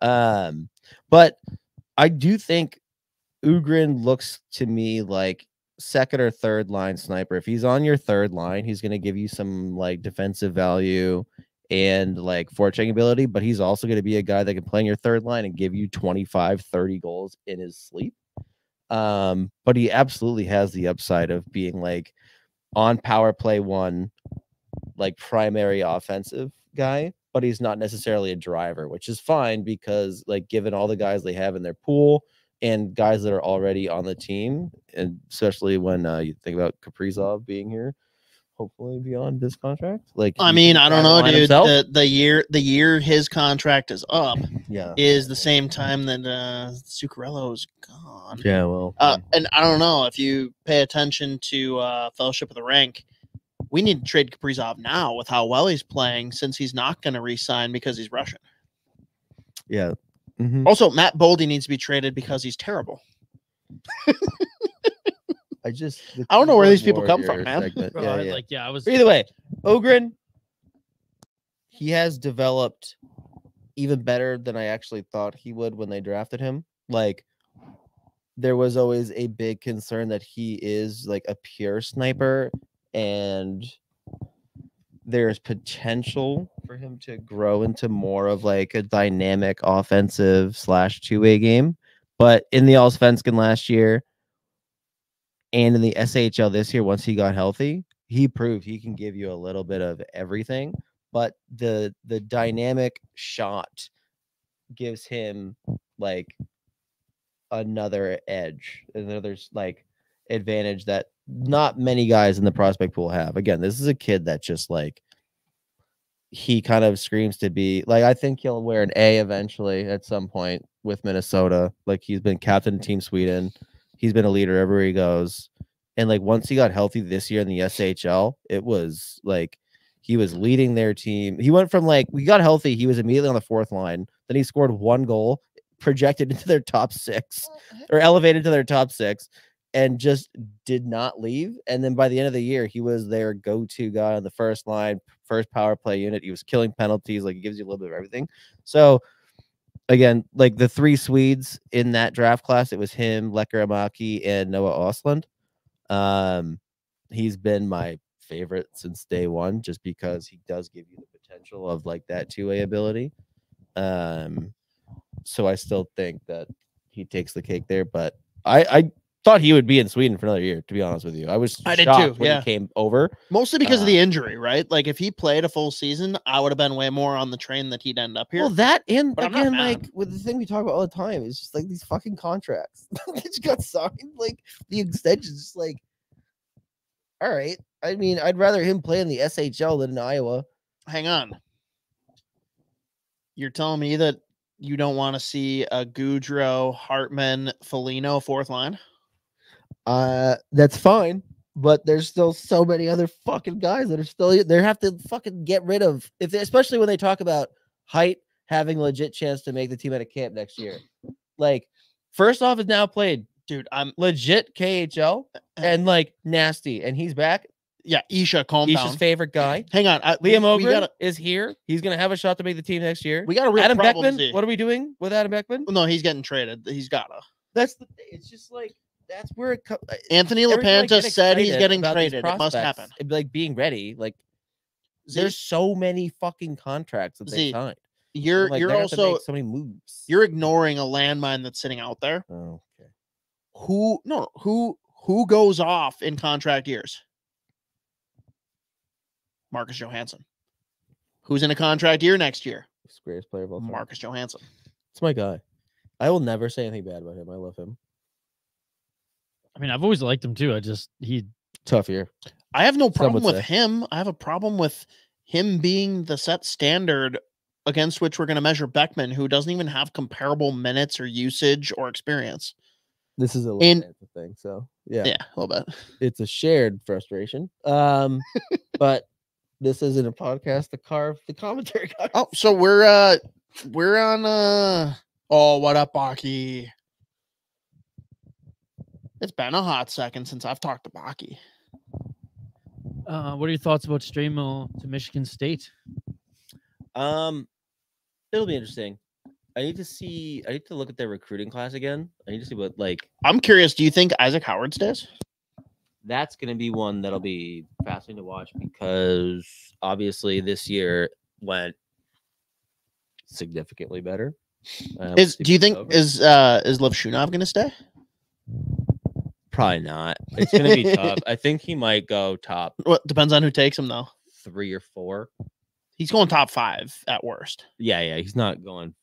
fun. But I do think Öhgren looks to me like second or third line sniper. If he's on your third line, he's going to give you some like defensive value and like forechecking ability, but he's also going to be a guy that can play in your third line and give you 25, 30 goals in his sleep. But he absolutely has the upside of being like on power play one, like primary offensive guy, but he's not necessarily a driver, which is fine because like given all the guys they have in their pool and guys that are already on the team, and especially when you think about Kaprizov being here, hopefully beyond this contract. Like, I mean, I don't know, dude. The year his contract is up, yeah, is the same time that Zuccarello's gone. Yeah, well, and I don't know if you pay attention to Fellowship of the Rank. We need to trade Kaprizov now with how well he's playing, since he's not going to re-sign because he's Russian. Yeah. Mm-hmm. Also, Matt Boldy needs to be traded because he's terrible. I don't know where these people come from, man. Either way, Öhgren, he has developed even better than I actually thought he would when they drafted him. Like, there was always a big concern that he is like a pure sniper, and there's potential for him to grow into more of like a dynamic offensive slash two-way game. But in the Allsvenskan last year, and in the SHL this year, once he got healthy, he proved he can give you a little bit of everything. But the dynamic shot gives him like another edge, another like advantage that not many guys in the prospect pool have. Again, this is a kid that just like, he kind of screams to be like, I think he'll wear an A eventually at some point with Minnesota. Like, he's been captain of Team Sweden. He's been a leader everywhere he goes. And like, once he got healthy this year in the SHL, it was like he was leading their team. He went from like, we got healthy, he was immediately on the fourth line. Then he scored one goal, projected into their top six, or elevated to their top six, and just did not leave. And then by the end of the year, he was their go-to guy on the first line, first power play unit. He was killing penalties. Like, it gives you a little bit of everything. So again, like the three Swedes in that draft class, it was him, Lekkerimäki, and Noah Östlund. He's been my favorite since day one, just because he does give you the potential of like that two-way ability. So I still think that he takes the cake there. But I thought he would be in Sweden for another year, to be honest with you. I was shocked when he came over. Mostly because of the injury, right? Like, if he played a full season, I would have been way more on the train that he'd end up here. Well, that and, again, like, with the thing we talk about all the time is just, like, these fucking contracts. They just got signed, like, the extensions. Just like, all right. I mean, I'd rather him play in the SHL than in Iowa. Hang on. You're telling me that you don't want to see a Goudreau, Hartman, Foligno fourth line? That's fine, but there's still so many other fucking guys that are still they have to fucking get rid of, if they, especially when they talk about Heidt having a legit chance to make the team out of camp next year. Like, first off is now played, dude. I'm legit KHL and like nasty, and he's back. Yeah, Isha, calm down. Isha's favorite guy. Hang on, Liam Öhgren is here. He's gonna have a shot to make the team next year. We got a real Adam Beckman. What are we doing with Adam Beckman? Well, no, he's getting traded. He's gotta. That's the thing. It's just like. That's where it comes. Anthony LaPanta said he's getting traded. It must happen. It'd be like being ready. Like, Z, there's so many fucking contracts that they signed. You're also so many moves. You're ignoring a landmine that's sitting out there. Oh, okay. Who goes off in contract years? Marcus Johansson. Who's in a contract year next year? He's the greatest player of all time. Marcus Johansson. It's my guy. I will never say anything bad about him. I love him. I mean, I've always liked him too. He tough year. I have no problem with him. I have a problem with him being the set standard against which we're going to measure Beckman, who doesn't even have comparable minutes or usage or experience. This is a little thing. So yeah, a little bit. It's a shared frustration. But this isn't a podcast to carve the commentary. Oh, so we're on. Oh, what up, Baki? It's been a hot second since I've talked to Baki. What are your thoughts about Stramo to Michigan State? It'll be interesting. I need to look at their recruiting class again. I need to see what, like, I'm curious. Do you think Isaac Howard stays? That's going to be one that'll be fascinating to watch, because obviously this year went significantly better. Do you think Levshunov going to stay? Probably not. It's gonna be tough. I think he might go top. Well, depends on who takes him though. 3 or 4. He's going top 5 at worst. Yeah. He's not going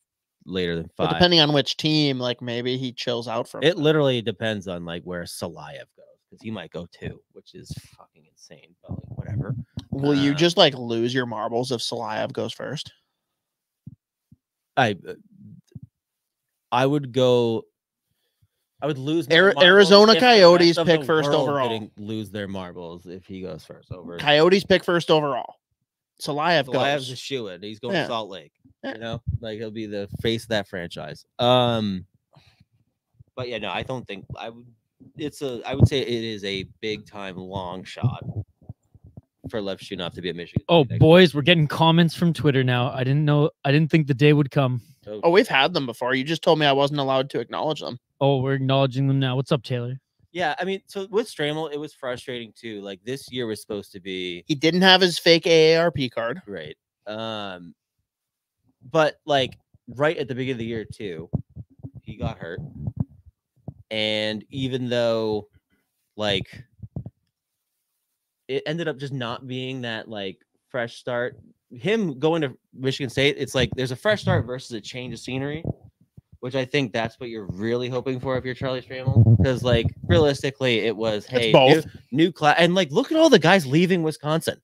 later than 5. But depending on which team, like maybe he chills out for it. Literally depends on like where Salayev goes, because he might go 2, which is fucking insane. But like, whatever. Will you just like lose your marbles if Salayev goes first? I would go. I would lose Arizona Coyotes pick first overall. Lose their marbles if he goes first over. Coyotes pick first overall. Salayev goes. A shoo-in. He's going to Salt Lake. Yeah. You know, like he'll be the face of that franchise. But yeah, no, I don't think I would. I would say it is a big time long shot for Levshunov to be at Michigan. Oh, boys, we're getting comments from Twitter now. I didn't think the day would come. Oh, we've had them before. You just told me I wasn't allowed to acknowledge them. Oh, we're acknowledging them now. What's up, Taylor? Yeah, I mean, so with Stramel, it was frustrating too. Like, this year was supposed to be... He didn't have his fake AARP card. Right. But, like, right at the beginning of the year, too, he got hurt. And even though, like, it ended up just not being that, like, fresh start... Him going to Michigan State, it's like there's a fresh start versus a change of scenery, which I think that's what you're really hoping for if you're Charlie Stramel. Because, like, realistically, it was, hey, new class. And, like, look at all the guys leaving Wisconsin.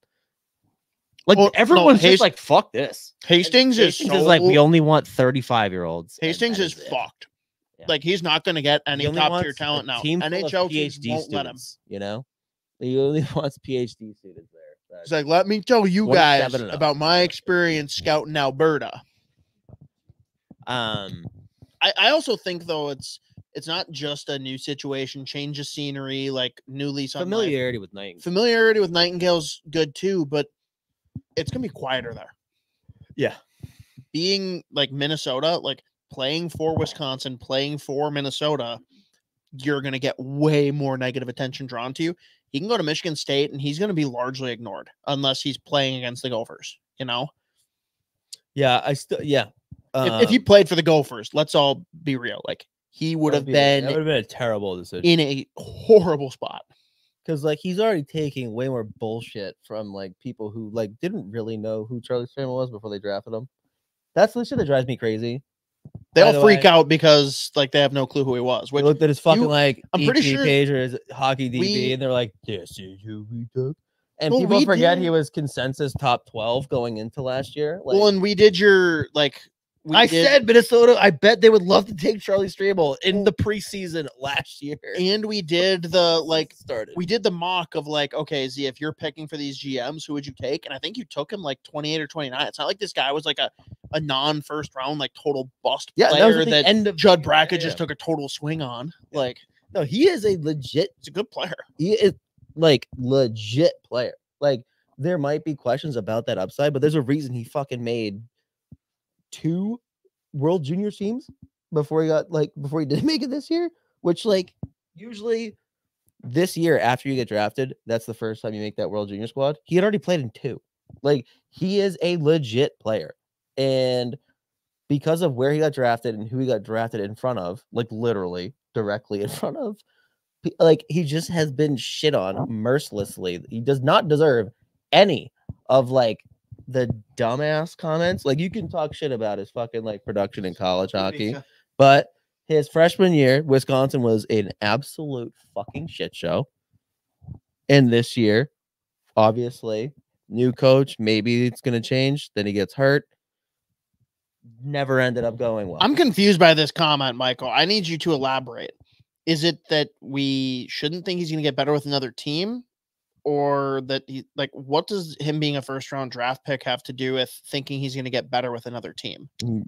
Like, everyone's just like, fuck this. Hastings is like, we only want 35-year-olds. Hastings is fucked. Yeah. Like, he's not going to get any top-tier talent now. NHL PhD won't let him. You know? He only wants PhD students there. It's like, let me tell you guys about my experience scouting Alberta. I also think though it's not just a new situation, change of scenery, like new lease on familiarity with Nightingale. Familiarity with Nightingale's good too, but it's gonna be quieter there. Yeah, being like Minnesota, like playing for Wisconsin, playing for Minnesota, you're gonna get way more negative attention drawn to you. He can go to Michigan State, and he's going to be largely ignored unless he's playing against the Gophers, you know? Yeah, if he played for the Gophers, let's all be real. Like, he would have been that would have been a terrible decision in a horrible spot. Because, like, he's already taking way more bullshit from, like, people who, like, didn't really know who Charlie Strayman was before they drafted him. That's the shit that drives me crazy. They all freak out because, like, they have no clue who he was. They looked at his fucking, like, EG page or his hockey DB, and they're like, this is who we took. And people forget he was consensus top 12 going into last year. Like, well, and we did your, like... I said Minnesota, I bet they would love to take Charlie Strabel in the preseason last year. And we did the, like, we did the mock of, like, okay, Z, if you're picking for these GMs, who would you take? And I think you took him, like, 28 or 29. It's not like this guy was, like, a non-first round, like, total bust player that, Judd Brackett just took a total swing on. Yeah. Like, no, he is a legit... He's a good player. He is, like, legit player. Like, there might be questions about that upside, but there's a reason he fucking made... 2 World Junior teams before he got before he didn't make it this year, which like usually this year after you get drafted, that's the first time you make that World Junior squad. He had already played in 2. Like he is a legit player, and because of where he got drafted and who he got drafted in front of, like literally directly in front of, like he just has been shit on mercilessly. He does not deserve any of like the dumbass comments. Like you can talk shit about his fucking like production in college hockey, but his freshman year Wisconsin was an absolute fucking shit show, and this year obviously new coach, maybe it's gonna change, then he gets hurt, never ended up going well. I'm confused by this comment, Michael. I need you to elaborate. Is it that we shouldn't think he's gonna get better with another team? Or that he, like, what does him being a first round draft pick have to do with thinking he's going to get better with another team? I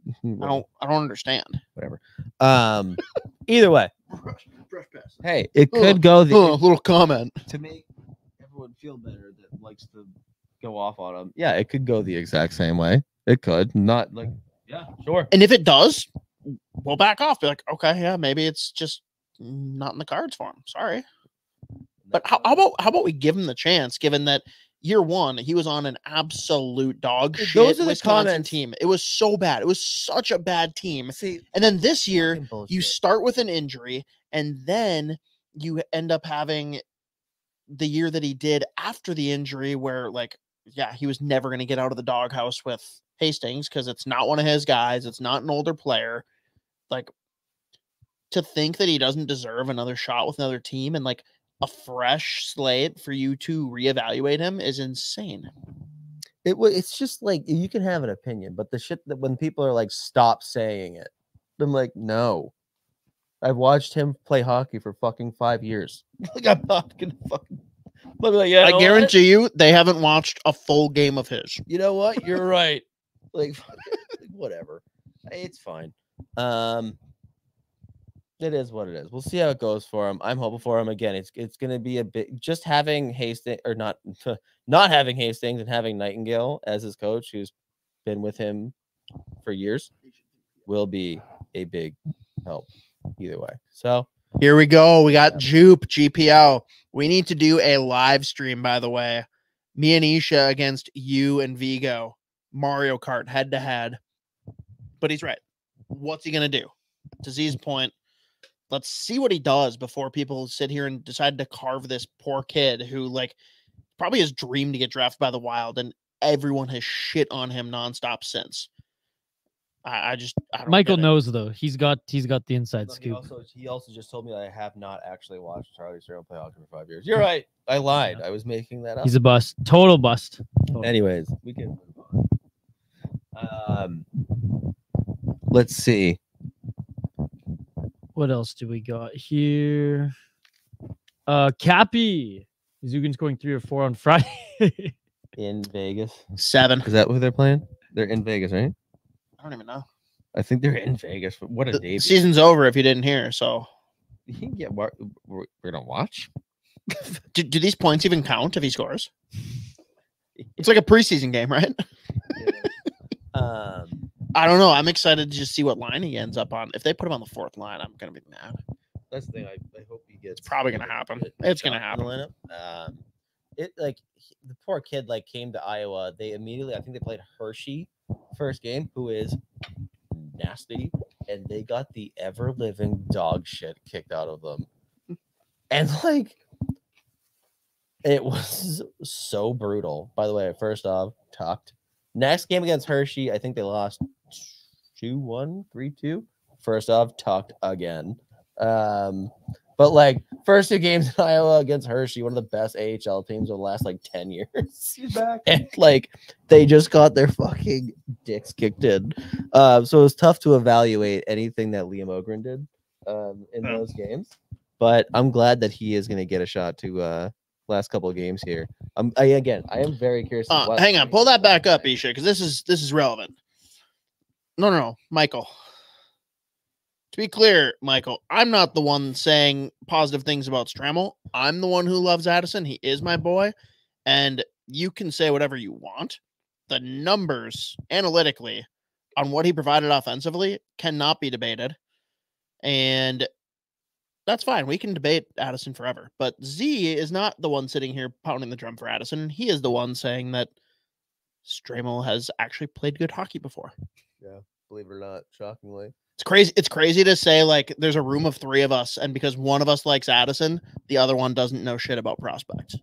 don't understand. Whatever. Either way, hey, it could go the little comment to make everyone feel better that likes to go off on him. Yeah, it could go the exact same way. It could not, like, yeah, sure. And if it does, we'll back off. Be like, okay, yeah, maybe it's just not in the cards for him. Sorry. But how about we give him the chance, given that year one, he was on an absolute dog shit Wisconsin team. It was so bad. It was such a bad team. See, and then this year, you start with an injury, and then you end up having the year that he did after the injury where, like, yeah, he was never going to get out of the doghouse with Hastings because it's not one of his guys. It's not an older player. Like, to think that he doesn't deserve another shot with another team and, like, a fresh slate for you to reevaluate him is insane. It's just like you can have an opinion, but the shit that when people are like, stop saying it, I'm like, no. I've watched him play hockey for fucking 5 years. Like I'm not gonna fucking. Like, yeah, I guarantee you, they haven't watched a full game of his. You know what? You're right. Like, whatever. It's fine. It is what it is. We'll see how it goes for him. I'm hopeful for him. Again, it's going to be a bit just having Hastings or not having Hastings and having Nightingale as his coach, who's been with him for years, will be a big help either way. So here we go. We got Jupe GPO. We need to do a live stream, by the way. Me and Isha against you and Vigo. Mario Kart head to head. But he's right. What's he going to do? To Z's point. Let's see what he does before people sit here and decide to carve this poor kid who, like, probably has dreamed to get drafted by the Wild, and everyone has shit on him nonstop since. I don't Michael knows though. He's got the inside scoop. He also just told me that I have not actually watched Charlie Strayman play hockey for 5 years. You're right. I lied. Yeah. I was making that up. He's a bust. Total bust. Total. Anyways, we can move on. Let's see. What else do we got here? Cappy. Zugin's going 3 or 4 on Friday. In Vegas. 7. Is that who they're playing? They're in Vegas, right? I don't even know. I think they're in Vegas. But what a day. Season's over if you didn't hear, so. You can get we're going to watch? do these points even count if he scores? It's like a preseason game, right? Yeah. I don't know. I'm excited to just see what line he ends up on. If they put him on the 4th line, I'm going to be mad. That's the thing. I hope he gets. It's probably going to happen. It's going to happen. The poor kid came to Iowa. They immediately, I think they played Hershey first game, who is nasty and they got the ever-living dog shit kicked out of them. And, like, it was so brutal. By the way, first off, tucked. Next game against Hershey, I think they lost 2-1, 3-2. First off, tucked again. But, like, first two games in Iowa against Hershey, one of the best AHL teams of the last, like, 10 years. He's back. And, like, they just got their fucking dicks kicked in. So it was tough to evaluate anything that Liam Öhgren did in those games. But I'm glad that he is going to get a shot to last couple of games here. I am very curious. Hang on. Pull that back up, Isha, because this is relevant. No, Michael. To be clear, Michael, I'm not the one saying positive things about Strammel. I'm the one who loves Addison. He is my boy. And you can say whatever you want. The numbers, analytically, on what he provided offensively cannot be debated. And that's fine. We can debate Addison forever. But Z is not the one sitting here pounding the drum for Addison. He is the one saying that Strammel has actually played good hockey before. Yeah, believe it or not, shockingly. It's crazy. It's crazy to say, like, there's a room of three of us, and because one of us likes Addison, the other one doesn't know shit about prospects.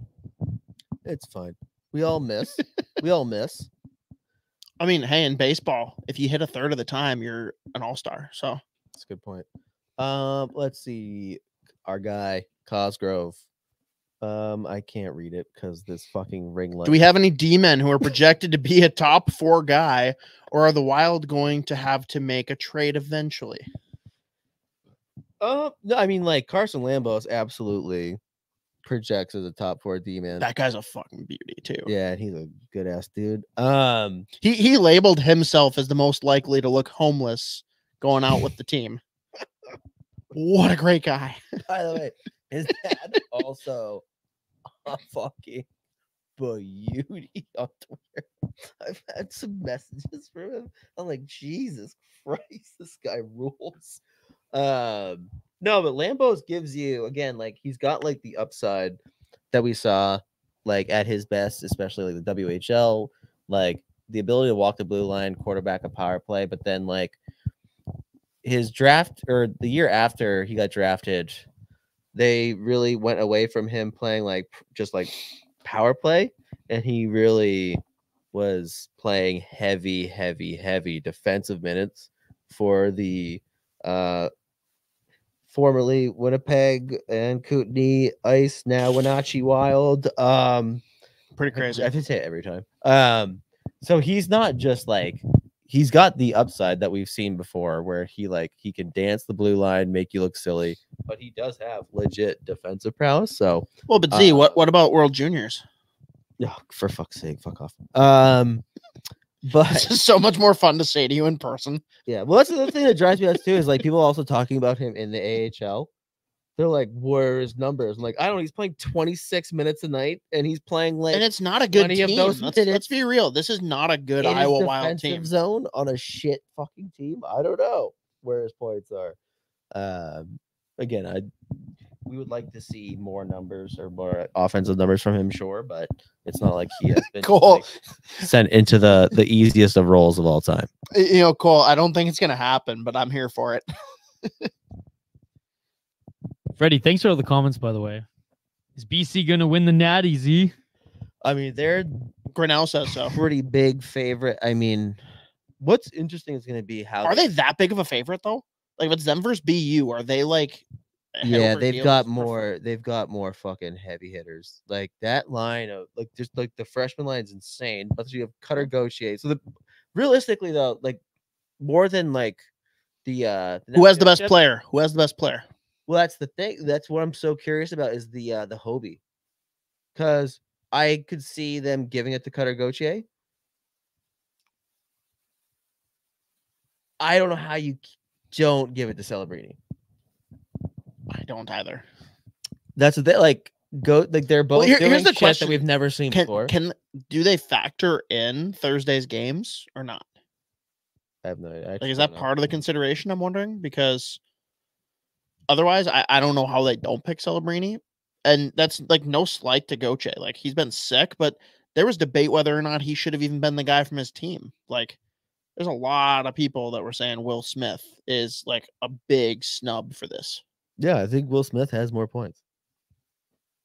It's fine. We all miss. We all miss. I mean, hey, in baseball, if you hit a third of the time, you're an all-star. So that's a good point. Let's see, our guy Cosgrove. I can't read it because this fucking ring light. Do we have any D-men who are projected to be a top four guy, or are the Wild going to have to make a trade eventually? No, I mean, like, Carson Lambos absolutely projects as a top four D-man. That guy's a fucking beauty too. Yeah, and he's a good ass dude. He labeled himself as the most likely to look homeless going out with the team. What a great guy. By the way, his dad also a fucking beauty on Twitter. I've had some messages from him. I'm like, Jesus Christ, this guy rules. No, but Lambos gives you, again, like, he's got, like, the upside that we saw, like, at his best, especially, like, the WHL, like, the ability to walk the blue line, quarterback a power play, but then, like, his draft, or the year after he got drafted, they really went away from him playing like just like power play, and he really was playing heavy defensive minutes for the formerly Winnipeg and Kootenay Ice, now Wenatchee Wild. Pretty crazy. I have to say it every time. So he's not just like. He's got the upside that we've seen before where he can dance the blue line, make you look silly, but he does have legit defensive prowess. So, well, but Z, what about World Juniors? Oh, for fuck's sake, fuck off. But this is so much more fun to say to you in person. Yeah. Well, that's the thing that drives me nuts too, is like people also talking about him in the AHL. They're like, where is numbers? I'm like, I don't know. He's playing 26 minutes a night, and he's playing like, and it's not a good team. Let's be real. This is not a good Iowa Wild team. Zone on a shit fucking team. I don't know where his points are. Again, we would like to see more numbers or more offensive numbers from him, sure, but it's not like he has been Cole. Like, sent into the easiest of roles of all time. You know, Cole, I don't think it's gonna happen, but I'm here for it. Freddie, thanks for all the comments, by the way. Is BC going to win the Natty, Z? I mean, they're Grinnell says so. Pretty big favorite. I mean, what's interesting is going to be how... Are they that big of a favorite, though? Like, if it's them versus BU, are they, like... Yeah, they've got more fucking heavy hitters. Like, that line of... Like, just, like, the freshman line's insane. But you have Cutter Gauthier. So, realistically, though, like, more than, like, the... who has the best player? Who has the best player? Well, that's the thing. That's what I'm so curious about is the Hobie, because I could see them giving it to Cutter Gauthier. I don't know how you don't give it to Celebrini. I don't either. That's what they like. Go like they're both. Well, here's the question that we've never seen before. Do they factor in Thursday's games or not? I have no idea. Like, is that part of the consideration? I'm wondering because. Otherwise, I don't know how they don't pick Celebrini. And that's like no slight to Gauthier. Like, he's been sick, but there was debate whether or not he should have even been the guy from his team. Like, there's a lot of people that were saying Will Smith is like a big snub for this. Yeah, I think Will Smith has more points.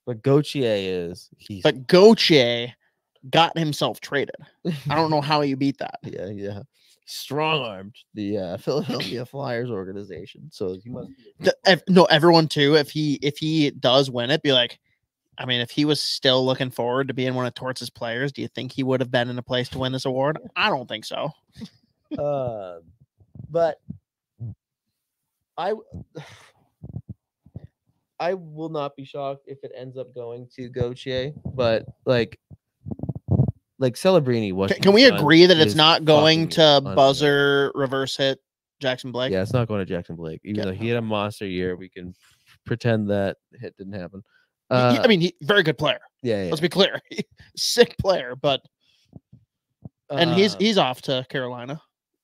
But Gauthier is... But Gauthier got himself traded. I don't know how you beat that. Yeah, yeah. Strong-armed the Philadelphia Flyers organization. So he must... everyone too, if he does win it, be like, I mean, if he was still looking forward to being one of Torts' players, do you think he would have been in a place to win this award? I don't think so. But I will not be shocked if it ends up going to Gauthier, but like Celebrini was. Can we agree that it's not going to buzzer reverse hit Jackson Blake? Yeah, it's not going to Jackson Blake. Even though he had a monster year, we can pretend that hit didn't happen. I mean, he very good player. Yeah, yeah. Let's be clear, sick player. But and he's off to Carolina.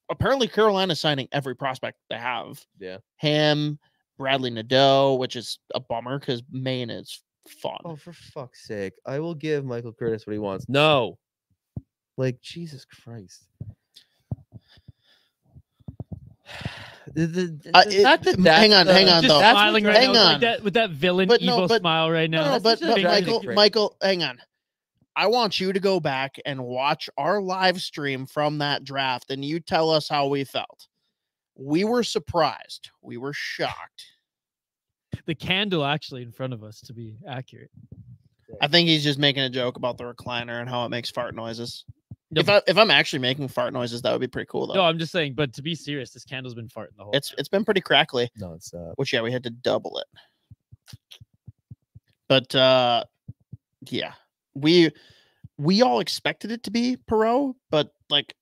Apparently, Carolina's signing every prospect they have. Yeah, him, Bradley Nadeau, which is a bummer because Maine is fun. Oh, for fuck's sake! I will give Michael Curtis what he wants. No, like Jesus Christ. Michael, hang on. I want you to go back and watch our live stream from that draft, and you tell us how we felt. We were surprised. We were shocked. The candle actually in front of us, to be accurate. I think he's just making a joke about the recliner and how it makes fart noises. No, if I'm actually making fart noises, that would be pretty cool, though. No, I'm just saying. But to be serious, this candle's been farting the whole time. It's been pretty crackly. No, it's which yeah, we had to double it. But yeah, we all expected it to be Perreault, but like,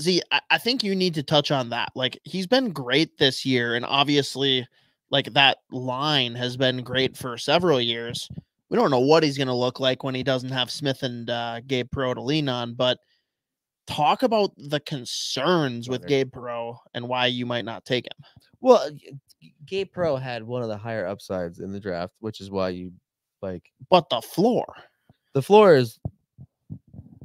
Z, I think you need to touch on that. Like, he's been great this year, and obviously, like that line has been great for several years. We don't know what he's going to look like when he doesn't have Smith and Gabe Perreault to lean on, but talk about the concerns with Gabe Perreault and why you might not take him. Well, Gabe Perreault had one of the higher upsides in the draft, which is why you like... But the floor is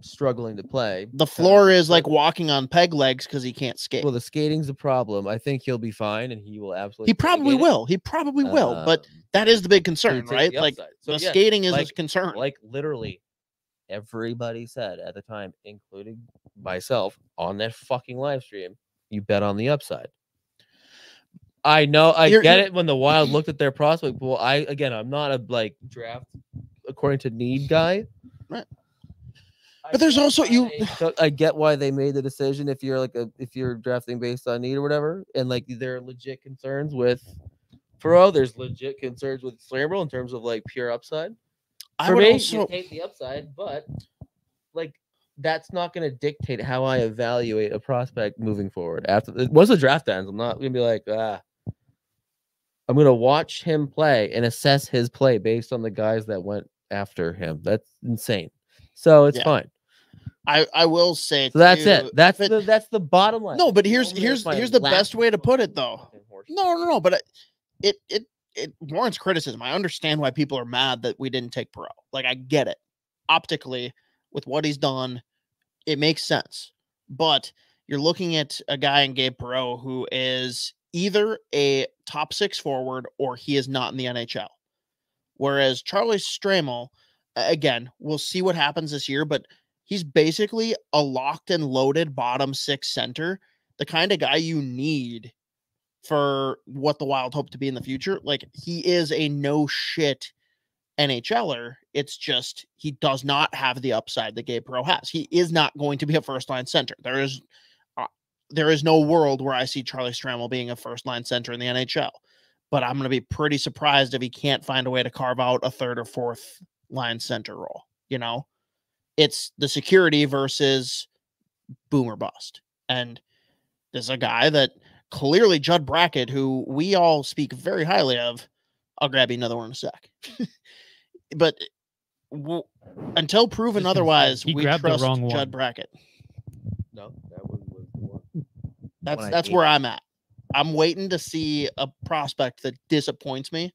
struggling to play. The floor is like walking on peg legs because he can't skate. Well, the skating's the problem. I think he'll be fine, and he will absolutely... He probably will. He probably will, but... That is the big concern, right? Like, so, the skating is a concern. Like, literally, everybody said at the time, including myself, on that fucking live stream, you bet on the upside. I know, I get it when the Wild looked at their prospect pool. I'm not a, like, draft according to need guy. Right. But there's also you. I get why they made the decision if you're, like, if you're drafting based on need or whatever. And, like, there are legit concerns with... Perreault, there's legit concerns with Slambrel in terms of like pure upside. For me, you take the upside, but like that's not going to dictate how I evaluate a prospect moving forward. After once the draft ends, I'm not going to be like, I'm going to watch him play and assess his play based on the guys that went after him. That's insane. So it's fine. I will say so that's it. That's the bottom line. No, but here's the best way to put it though. No, but. It warrants criticism. I understand why people are mad that we didn't take Perreault. Like, I get it. Optically, with what he's done, it makes sense. But you're looking at a guy in Gabe Perreault who is either a top six forward or he is not in the NHL. Whereas Charlie Stramel, again, we'll see what happens this year, but he's basically a locked and loaded bottom six center, the kind of guy you need for what the Wild hope to be in the future. Like, he is a no shit NHLer. It's just he does not have the upside that Gabe Perreault has. He is not going to be a first line center. There is no world where I see Charlie Stramel being a first line center in the NHL. But I'm going to be pretty surprised if he can't find a way to carve out a third or fourth line center role. You know, it's the security versus boom or bust. And there's a guy that. Clearly, Judd Brackett, who we all speak very highly of, I'll grab you another one in a sec. But until proven otherwise, we trust Judd Brackett. No, that was the one. That's where I'm at. I'm waiting to see a prospect that disappoints me,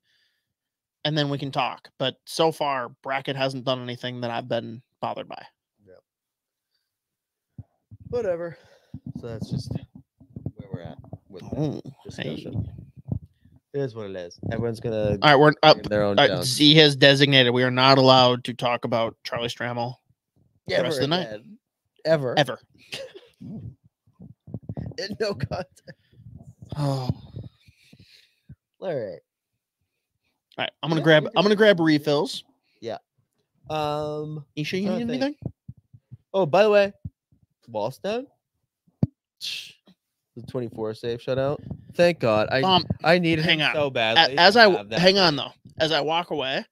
and then we can talk. But so far, Brackett hasn't done anything that I've been bothered by. Yeah. Whatever. So that's just where we're at with discussion. Hey. It is what it is. Everyone's gonna. All right, we're up. Z has designated we are not allowed to talk about Charlie Strammel. Yeah, the rest of the night. Ever. In no context. Oh. All right. I'm gonna grab refills. Yeah. Isha, you need anything? Oh, by the way, Boston. The 24 save shutout. Thank God. I need hang him on. So badly. As I walk away,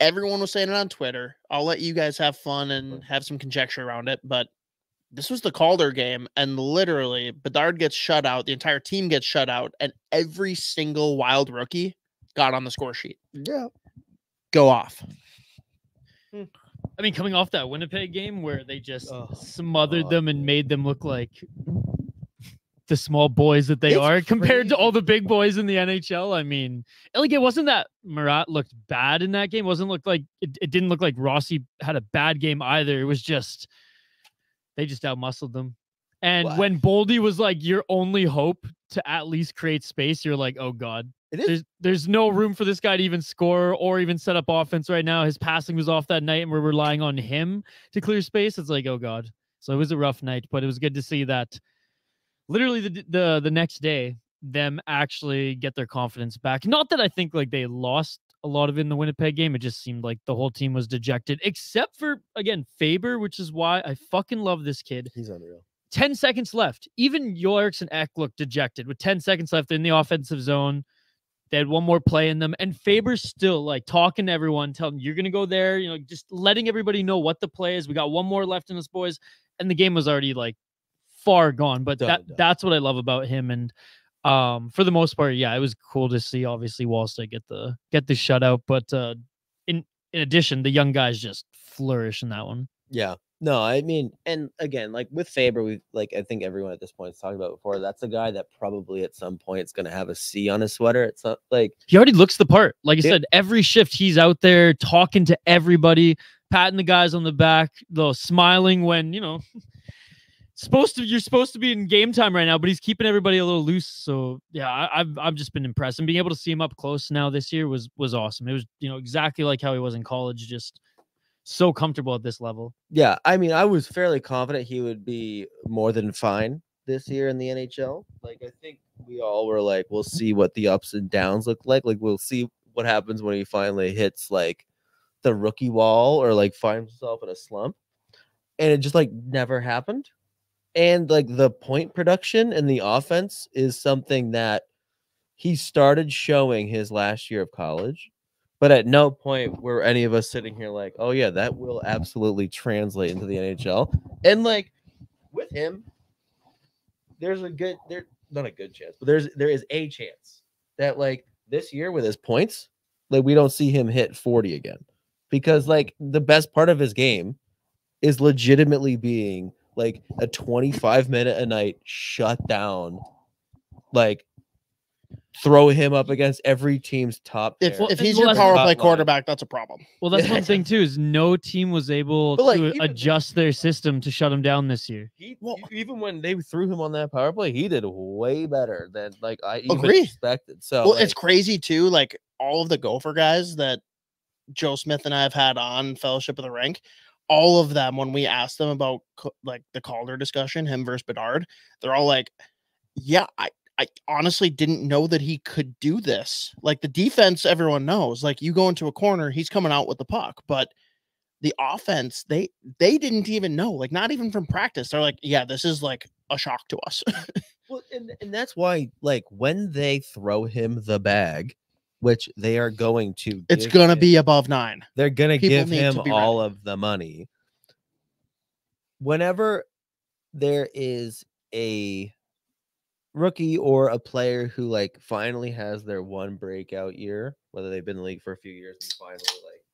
everyone was saying it on Twitter. I'll let you guys have fun and have some conjecture around it, but this was the Calder game, and literally Bedard gets shut out. The entire team gets shut out, and every single wild rookie got on the score sheet. Yeah. Go off. I mean, coming off that Winnipeg game where they just smothered them and made them look like the small boys that they are compared to all the big boys in the NHL. I mean, like, it wasn't that Murat looked bad in that game. It didn't look like Rossi had a bad game either. It was just they just outmuscled them. And when Boldy was like your only hope to at least create space, you're like, oh God. There's no room for this guy to even score or even set up offense right now. His passing was off that night, and we're relying on him to clear space. It's like, oh God. So it was a rough night, but it was good to see that literally the next day, them actually get their confidence back. Not that I think like they lost a lot of it in the Winnipeg game. It just seemed like the whole team was dejected, except for, again, Faber, which is why I fucking love this kid. He's unreal. 10 seconds left. Even Eriksson Ek looked dejected with 10 seconds left in the offensive zone. They had one more play in them, and Faber's still like talking to everyone, telling them, you're going to go there, you know, just letting everybody know what the play is. We got one more left in us, boys. And the game was already like far gone, but that's what I love about him. And for the most part, yeah, it was cool to see, obviously, Wallstead get the shutout. But in addition, the young guys just flourish in that one. Yeah. No, I mean, and again, like with Faber, I think everyone at this point has talked about before. That's a guy that probably at some point is going to have a C on his sweater. It's not like he already looks the part. Like I said, every shift he's out there talking to everybody, patting the guys on the back, though smiling when you know you're supposed to be in game time right now, but he's keeping everybody a little loose. So yeah, I've just been impressed, and being able to see him up close now this year was awesome. It was exactly like how he was in college, just so comfortable at this level. Yeah, I mean, I was fairly confident he would be more than fine this year in the NHL. Like, I think we all were like, we'll see what the ups and downs look like. Like, we'll see what happens when he finally hits, like, the rookie wall or, like, finds himself in a slump. And it just, like, never happened. And, like, the point production and the offense is something that he started showing his last year of college. But at no point were any of us sitting here like, oh, yeah, that will absolutely translate into the NHL. And, like, with him, there is a chance that, like, this year with his points, like, we don't see him hit 40 again. Because, like, the best part of his game is legitimately being, like, a 25-minute-a-night shutdown, like, throw him up against every team's top. If he's your power play quarterback, that's a problem. Well, that's one thing, too, is no team was able to adjust their system to shut him down this year. Even when they threw him on that power play, he did way better than, like, I even expected. So, well, it's crazy, too. Like, all of the Gopher guys that Joe Smith and I have had on Fellowship of the Rink, all of them, when we asked them about, like, the Calder discussion, him versus Bedard, they're all like, yeah, I honestly didn't know that he could do this. Like, the defense, everyone knows, like, you go into a corner, he's coming out with the puck, but the offense, they didn't even know, like, not even from practice. They're like, yeah, this is like a shock to us. Well, and that's why, like, when they throw him the bag, which they are going to, it's going to be above 9. They're going to give him all of the money. Whenever there is a rookie or a player who, like, finally has their one breakout year, whether they've been in the league for a few years and finally, like,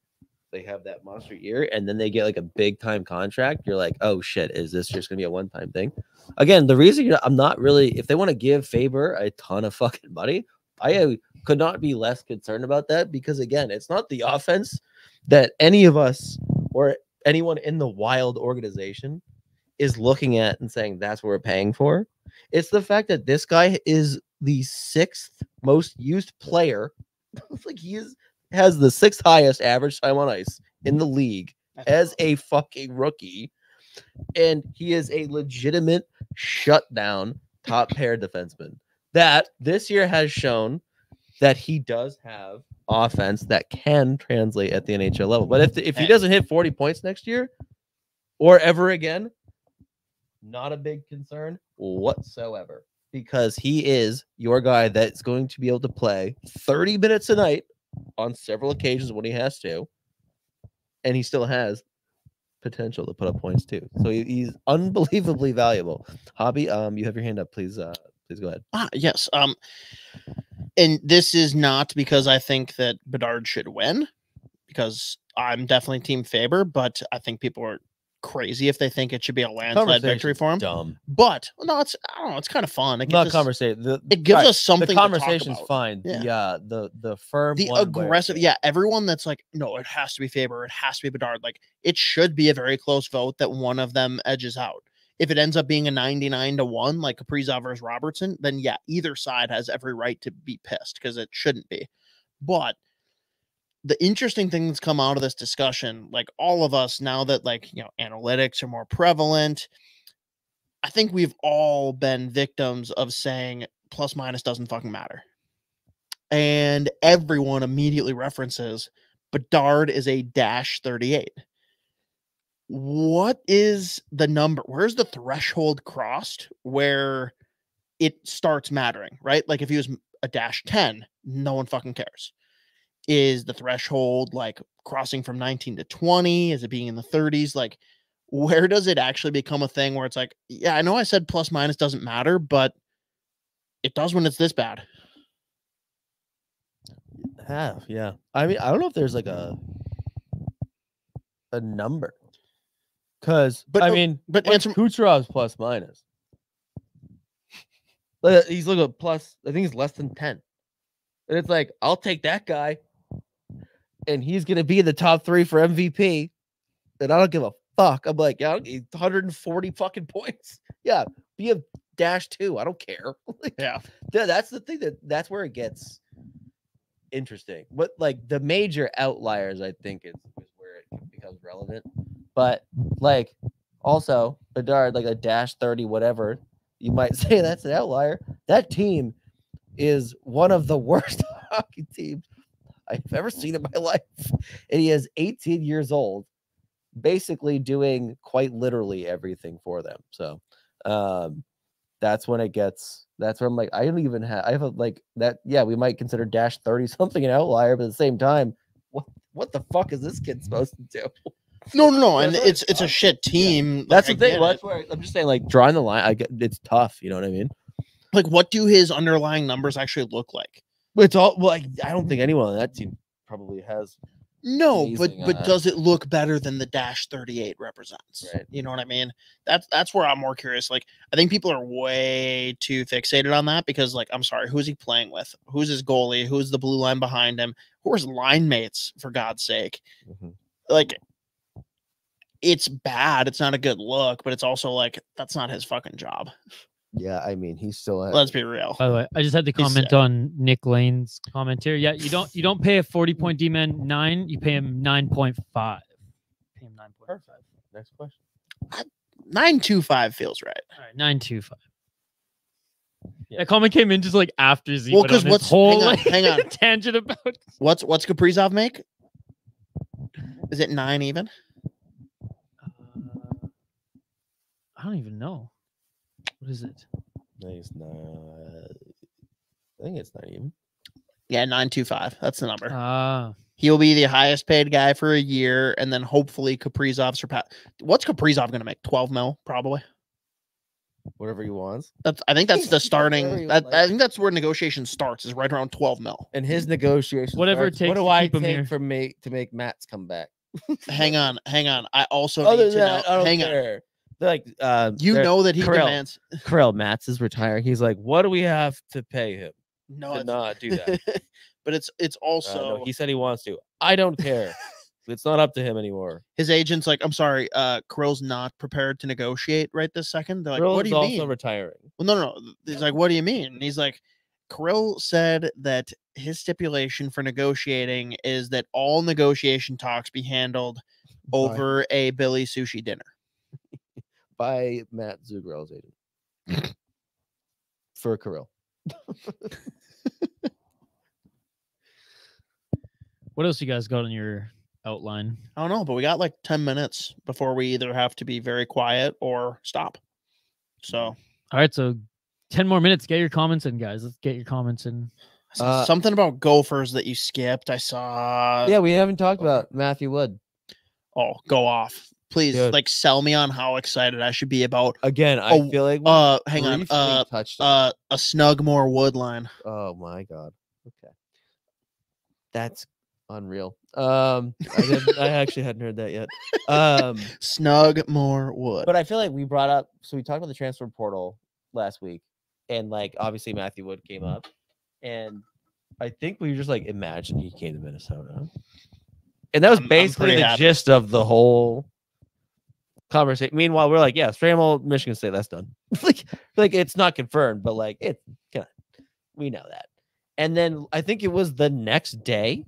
they have that monster year, and then they get, like, a big time contract, you're like, oh shit, is this just gonna be a one-time thing again? The reason I'm not really, if they want to give Faber a ton of fucking money, I could not be less concerned about that, because again, it's not the offense that any of us or anyone in the Wild organization is looking at and saying that's what we're paying for. It's the fact that this guy is the 6th most used player. Like he is, has the 6th highest average time on ice in the league as a fucking rookie. And he is a legitimate shutdown top pair defenseman that this year has shown that he does have offense that can translate at the NHL level. But if he doesn't hit 40 points next year or ever again, not a big concern whatsoever, because he is your guy that's going to be able to play 30 minutes a night on several occasions when he has to, and he still has potential to put up points too. So he's unbelievably valuable. Hobby, you have your hand up, please. Please go ahead. Yes. And this is not because I think that Bedard should win, because I'm definitely Team Faber, but I think people are crazy if they think it should be a landslide victory for him. Dumb. But no, it's, I don't know, it's kind of fun. It gives us, it gives us something. The conversation's fine. Yeah. The firm, the aggressive. Yeah. Everyone that's like, no, it has to be Faber, it has to be Bedard. Like, it should be a very close vote that one of them edges out. If it ends up being a 99-1, like Kaprizov versus Robertson, then yeah, either side has every right to be pissed, because it shouldn't be. But the interesting thing that's come out of this discussion, like all of us now that, like, you know, analytics are more prevalent, I think we've all been victims of saying plus minus doesn't fucking matter. And everyone immediately references Bedard is a dash 38. What is the number? Where's the threshold crossed where it starts mattering, right? Like if he was a dash 10, no one fucking cares. Is the threshold like crossing from 19 to 20? Is it being in the 30s? Like, where does it actually become a thing where it's like, yeah, I know I said plus minus doesn't matter, but it does when it's this bad. Yeah. I mean, I don't know if there's like a number. Because, I mean, but answer Kucherov's plus minus. He's looking at plus, I think he's less than 10. And it's like, I'll take that guy. And he's going to be in the top 3 for MVP. And I don't give a fuck. I'm like, yeah, 140 fucking points. Yeah, be a dash 2. I don't care. Like, yeah. That's the thing, that's where it gets interesting. But like the major outliers, I think, is where it becomes relevant. But like also Bedard, like a dash 30, whatever, you might say that's an outlier. That team is one of the worst hockey teams I've ever seen in my life. And he is 18 years old, basically doing quite literally everything for them. So that's when it gets, that's where I'm like, I don't even have, I have a, like that. Yeah, we might consider dash 30 something an outlier, but at the same time, what the fuck is this kid supposed to do? No, and it's a shit team. Yeah. That's like, the thing. Well, that's where I'm just saying, like, drawing the line, it's tough. You know what I mean? Like, what do his underlying numbers actually look like? It's all like, I don't think anyone on that team probably has. No, but does it look better than the dash 38 represents? Right. You know what I mean? That's where I'm more curious. Like, I think people are way too fixated on that because, like, I'm sorry, who's he playing with? Who's his goalie? Who's the blue line behind him? Who are his line mates? For God's sake, like. It's bad. It's not a good look, but it's also like, that's not his fucking job. Yeah, I mean, he's still. Let's be real. By the way, I just had to comment on Nick Lane's comment here. Yeah, you don't pay a 40-point D-man 9. You pay him 9.5. Pay him 9.5. Next question. 9.25 feels right. All right, 9.25. Yeah. That comment came in just like after Z. Well, because what's whole hang on tangent about what's Kaprizov make? Is it 9 even? I don't even know. What is it? I think it's not even. Yeah, 9.25. That's the number. He will be the highest paid guy for a year, and then hopefully Kaprizov surpass. What's Kaprizov going to make? 12 mil, probably. Whatever he wants. I think that's the starting. I think that's where negotiation starts. Is right around 12 mil. And his negotiation. Whatever starts, it takes. What do I take for me to make Matt's come back? hang on. I also need to know. I don't care. They're like, that he demands. Kirill Matz is retiring. He's like, what do we have to pay him? No, not do that. But it's also he said he wants to. I don't care. It's not up to him anymore. His agent's like, I'm sorry, Kirill's not prepared to negotiate right this second. They're like, Kirill's what do you mean? Kirill's also retiring. Well, no. He's like, what do you mean? And he's like, Kirill said that his stipulation for negotiating is that all negotiation talks be handled over a Billy Sushi dinner. By Matt Zugrell's agent. For Kirill. What else you guys got in your outline? I don't know, but we got like 10 minutes before we either have to be very quiet or stop. So, all right. So 10 more minutes. Get your comments in, guys. Let's get your comments in. Something about Gophers that you skipped. I saw. Yeah, we haven't talked about Matthew Wood. Oh, go off. Please, dude. Like, sell me on how excited I should be about. Again, I feel like. Hang on. A Snugmore Wood line. Oh, my God. Okay. That's unreal. I actually hadn't heard that yet. Snugmore Wood. But I feel like we brought up, so we talked about the transfer portal last week, and like obviously Matthew Wood came up, and I think we just like imagined he came to Minnesota, and that was basically the gist of the whole conversation. Meanwhile, we're like, yeah, Strammel, Michigan State, that's done. like it's not confirmed, but like it, we know that. And then I think it was the next day.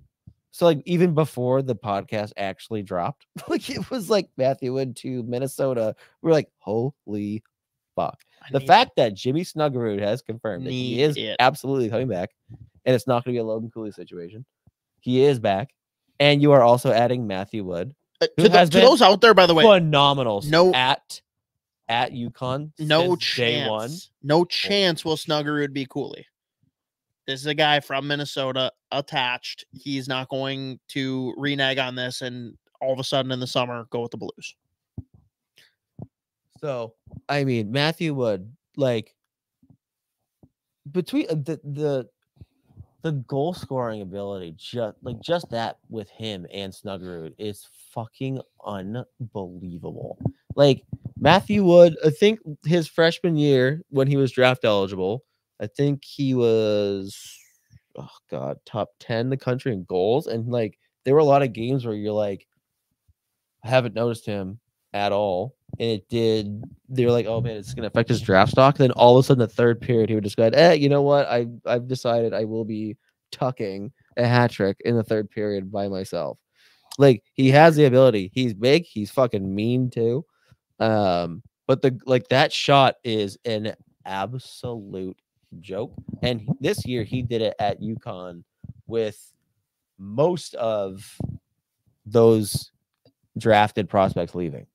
So, like, even before the podcast actually dropped, like, it was like Matthew Wood to Minnesota. We're like, holy fuck. The fact that Jimmy Snuggerud has confirmed that he is absolutely coming back, and it's not going to be a Logan Cooley situation. He is back. And you are also adding Matthew Wood. To those out there, by the way. Phenomenal. No. At UConn. No chance. Day one. No chance will Snuggerud be Cooley. This is a guy from Minnesota attached. He's not going to renege on this and all of a sudden in the summer go with the Blues. So, I mean, Matthew Wood, like, between the goal scoring ability, just that with him and Snuggerud is fucking unbelievable. Like, Matthew Wood, I think his freshman year when he was draft eligible, I think he was, oh God, top 10 in the country in goals. And like, there were a lot of games where you're like, I haven't noticed him at all. And it did. They were like, oh man, it's going to affect his draft stock. And then all of a sudden, the third period, he would just go, you know what? I've decided I will be tucking a hat trick in the third period by myself. Like, he has the ability. He's big. He's fucking mean too. But that shot is an absolute joke. And this year he did it at UConn with most of those drafted prospects leaving.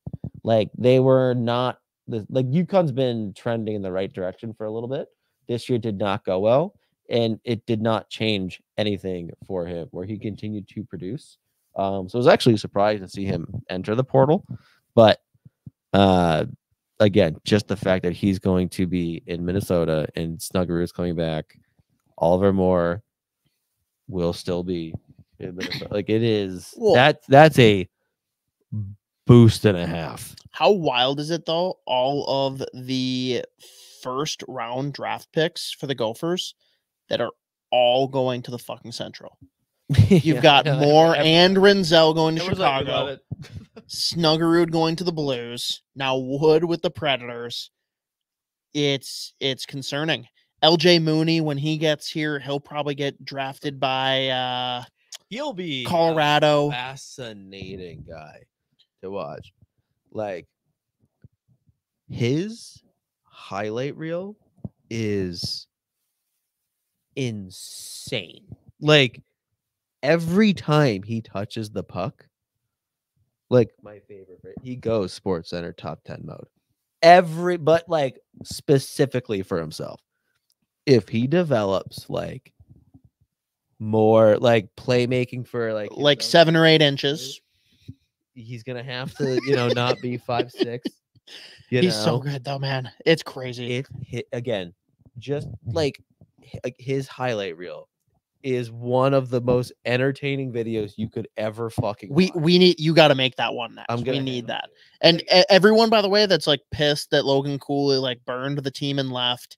Like, they were not like UConn's been trending in the right direction for a little bit. This year did not go well, and it did not change anything for him where he continued to produce. So I was actually surprised to see him enter the portal, but again, just the fact that he's going to be in Minnesota and Snuggerud is coming back. Oliver Moore will still be in Minnesota. Like, it is. Well, that's a boost and a half. How wild is it, though? All of the first round draft picks for the Gophers that are all going to the fucking Central. You've got Moore and Renzel going to Chicago. Snuggerud going to the Blues. Now Wood with the Predators. It's concerning. LJ Mooney, when he gets here, he'll probably get drafted by he'll be Colorado. A fascinating guy to watch. Like, his highlight reel is insane. Like, every time he touches the puck, like my favorite, he goes Sports Center top 10 mode. But like specifically for himself. If he develops like more like playmaking for like 7 or 8 inches, he's gonna have to, not be 5'6". He's so good though, man. It's crazy. Again, just like his highlight reel is one of the most entertaining videos you could ever fucking watch. We need, you got to make that one next. We need that. And everyone, by the way, that's like pissed that Logan Cooley like burned the team and left.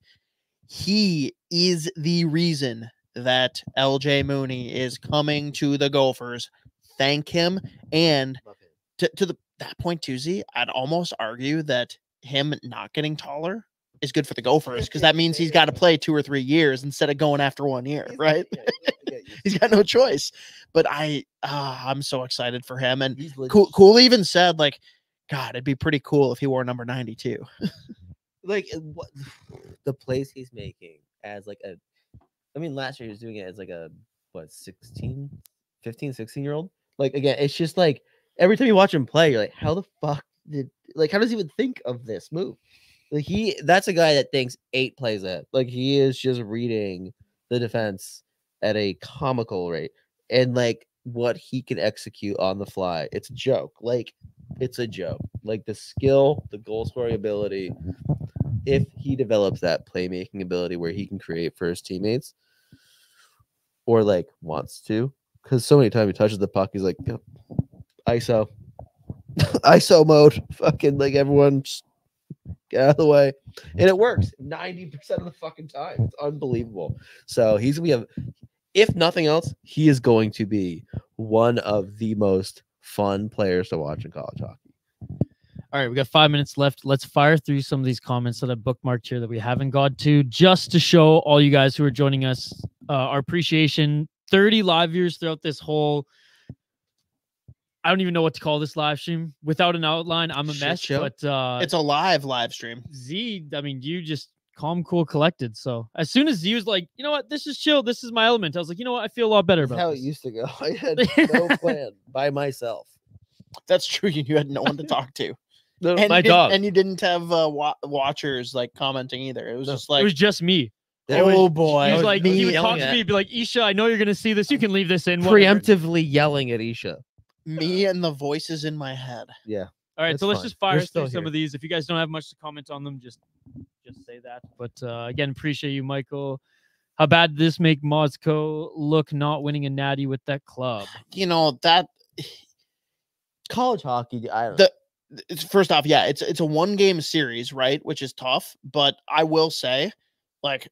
He is the reason that LJ Mooney is coming to the Gophers thank him. And to that point, Tuzi, I'd almost argue that him not getting taller is good for the Gophers, because that means he's got to play 2 or 3 years instead of going after 1 year, right? He's got no choice. But I'm so excited for him. And Cool even said, like, God, it'd be pretty cool if he wore number 92. Like, what the plays he's making as like a, I mean, last year he was doing it as like a, what, 16 year old. Like, again, it's just like every time you watch him play, you're like, how the fuck did, like, how does he even think of this move? Like, he, that's a guy that thinks 8 plays ahead. Like, he is just reading the defense at a comical rate, and like what he can execute on the fly. It's a joke. Like, it's a joke. Like, the skill, the goal scoring ability, if he develops that playmaking ability where he can create for his teammates, or like wants to, because so many times he touches the puck, he's like, oh, ISO, ISO mode, fucking, like, everyone just get out of the way, and it works 90% of the fucking time. It's unbelievable. So he's gonna be if nothing else, he is going to be one of the most fun players to watch in college hockey. All right, we got 5 minutes left. Let's fire through some of these comments that I bookmarked here that we haven't got to, just to show all you guys who are joining us our appreciation. 30 live viewers throughout this whole, I don't even know what to call this live stream. Without an outline, I'm a mess. But it's a live stream. Z, I mean, you just calm, cool, collected. So as soon as Z was like, you know what, this is chill, this is my element, I was like, you know what, I feel a lot better about how this. It used to go. I had no plan by myself. That's true. You had no one to talk to. And my dog. And you didn't have watchers like commenting either. It was just like, it was just me. Oh boy. He was like, he would talk to me and be like, Isha, I know you're going to see this. You can leave this in. Preemptively yelling at Isha. Me and the voices in my head. Yeah. All right. So let's just fire through some of these. If you guys don't have much to comment on them, just say that. But again, appreciate you, Michael. How bad did this make Mozco look, not winning a natty with that club? You know, that college hockey, I don't know. First off, yeah, it's a 1-game series, right? Which is tough, but I will say, like,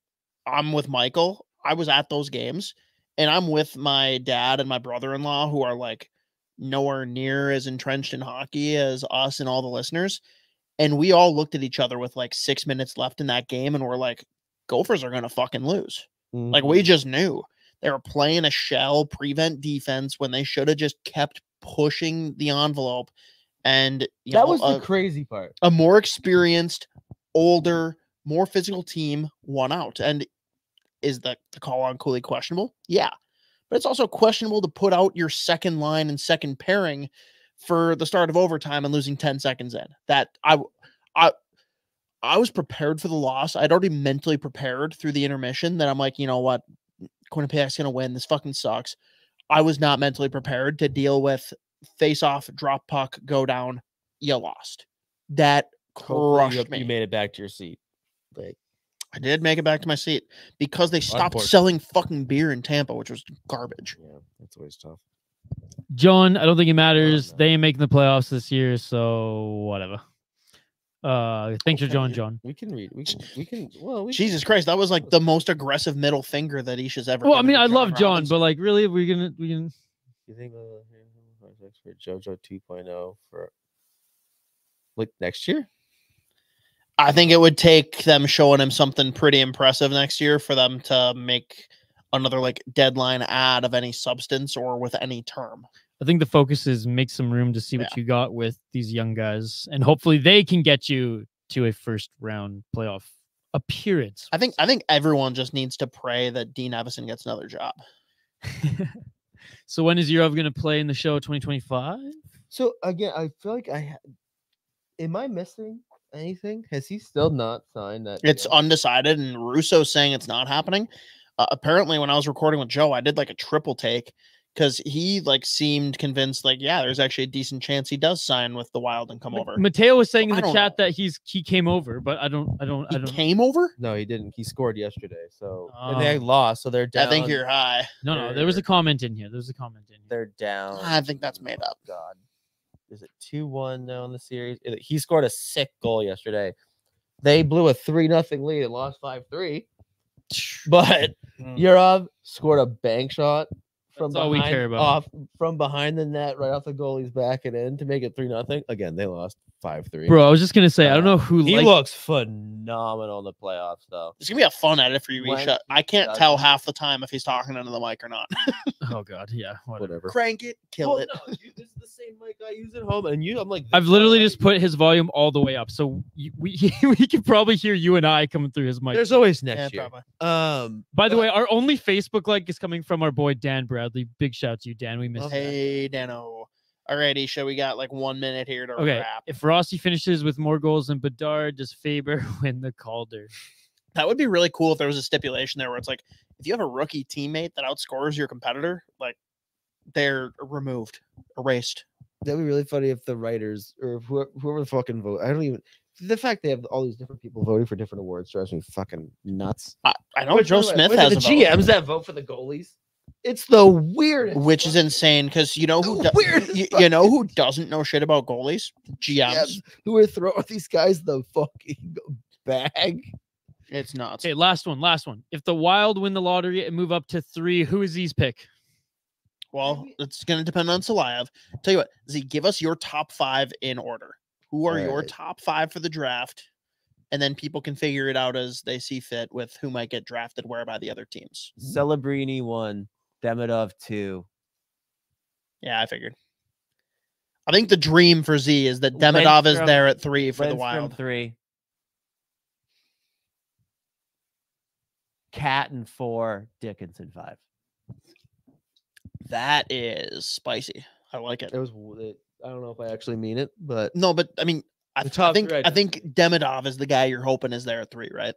I'm with Michael. I was at those games, and I'm with my dad and my brother-in-law, who are like nowhere near as entrenched in hockey as us and all the listeners. And we all looked at each other with like 6 minutes left in that game, and we're like, Gophers are going to fucking lose. Mm-hmm. Like, we just knew they were playing a shell prevent defense when they should have just kept pushing the envelope. And you know, that was the crazy part. A more experienced, older, more physical team won out. And is the call on Cooley questionable? Yeah. But it's also questionable to put out your second line and second pairing for the start of overtime and losing 10 seconds in. That I was prepared for the loss. I'd already mentally prepared through the intermission that I'm like, you know what, Winnipeg's going to win. This fucking sucks. I was not mentally prepared to deal with face off, drop puck, go down, you lost. That crushed me. You made it back to your seat. Like, I did make it back to my seat because they stopped selling fucking beer in Tampa, which was garbage. Yeah, that's always tough. John, I don't think it matters. They ain't making the playoffs this year, so whatever. Thanks for John. We can read. We can. Jesus Christ, that was like the most aggressive middle finger that Isha's ever. Well, I mean, I love John, but like, really, we can. You think? For JoJo 2.0 for like next year, I think it would take them showing him something pretty impressive next year for them to make another like deadline ad of any substance or with any term. I think the focus is make some room to see what you got with these young guys, and hopefully they can get you to a first round playoff appearance. I think everyone just needs to pray that Dean Evison gets another job. So when is Yurov going to play in the show 2025? So again, I feel like am I missing anything? Has he still not signed that? It's undecided, and Russo saying it's not happening. Apparently, when I was recording with Joe, I did like a triple take because he like seemed convinced, like, yeah, there's actually a decent chance he does sign with the Wild and come over. Mateo was saying in the chat that he came over, but I don't. He came over? No, he didn't. He scored yesterday, so and they lost, so they're down. I think you're high. No, there was a comment in here. They're down. I think that's made up. God, is it 2-1 now in the series? He scored a sick goal yesterday. They blew a 3-0 lead and lost 5-3, but Yurov scored a bank shot That's all we care about. Off from behind the net, right off the goalie's back and in to make it 3-0. Again, they lost 5-3. Bro, I was just gonna say, I don't know who he looks phenomenal in the playoffs, though. It's gonna be a fun edit for you, Isha. I can't tell half the time if he's talking under the mic or not. Oh God, yeah, whatever. Crank it, kill it. No, dude, this is the same mic I use at home, and I'm like, I've literally just put his volume all the way up, so we can probably hear you and I coming through his mic. There's always next year. Probably. By the way, our only Facebook like is coming from our boy Dan Bradley. Big shout to you, Dan. We missed. Hey, Dano. Alrighty, so we got like 1 minute here to wrap. If Rossi finishes with more goals than Bedard, does Faber win the Calder? That would be really cool if there was a stipulation there where it's like, if you have a rookie teammate that outscores your competitor, like they're removed, erased. That'd be really funny if the writers or whoever the fucking vote. I don't even. The fact they have all these different people voting for different awards drives me fucking nuts. I know Joe Smith has the GMs that vote for the goalies. It's the weirdest, which is insane because you know who you know who doesn't know shit about goalies? GMs who are throwing these guys the fucking bag. It's nuts. Okay, last one. If the Wild win the lottery and move up to 3, who is Z's pick? Well, it's gonna depend on Salayev. Tell you what, Z, give us your top 5 in order. Who are your top 5 for the draft? And then people can figure it out as they see fit with who might get drafted where by the other teams. Celebrini 1, Demidov 2. Yeah, I figured. I think the dream for Z is that Demidov is there at 3 for the Wild. 3. Catton 4, Dickinson 5. That is spicy. I like it. I don't know if I actually mean it, but no, but I mean. I think Demidov is the guy you're hoping is there at 3, right?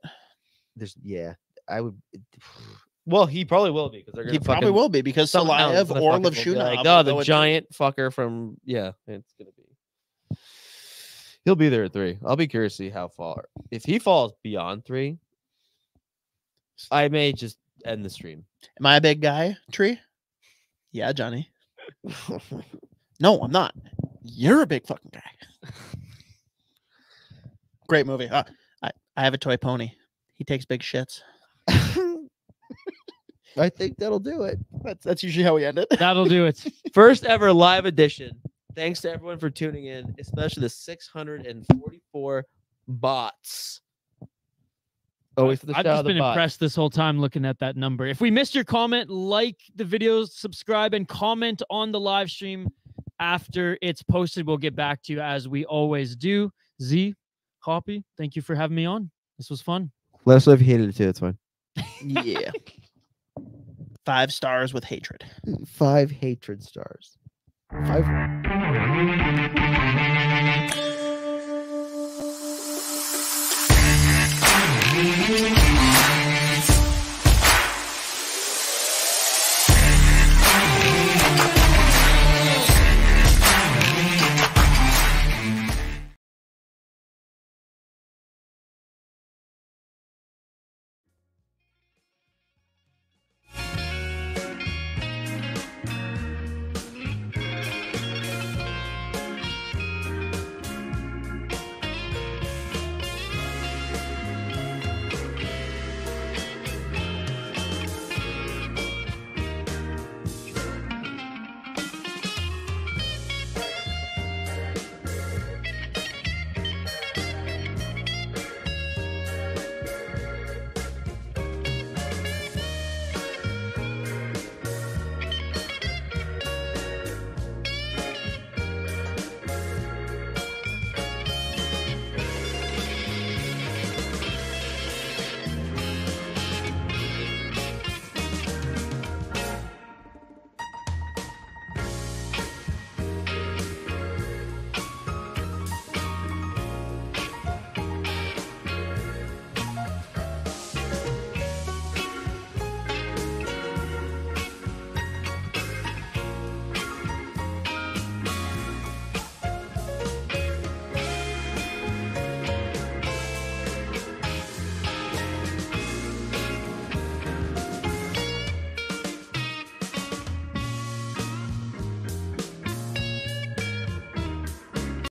Well, he probably will be because because Salayev or Levshunov. Like, oh, the giant fucker from it's gonna be. He'll be there at 3. I'll be curious to see how far. If he falls beyond 3, I may just end the stream. Am I a big guy, Tree? Yeah, Johnny. No, I'm not. You're a big fucking guy. Great movie. I have a toy pony. He takes big shits. I think that'll do it. That's usually how we end it. That'll do it. First ever live edition. Thanks to everyone for tuning in, especially the 644 bots. Always for the shout out the bots. I've just been impressed this whole time looking at that number. If we missed your comment, like the videos, subscribe, and comment on the live stream after it's posted. We'll get back to you as we always do. Z. Hoppy, thank you for having me on. This was fun. Let us know if you hated it too. It's fine. Yeah. 5 stars with hatred. 5 hatred stars. 5.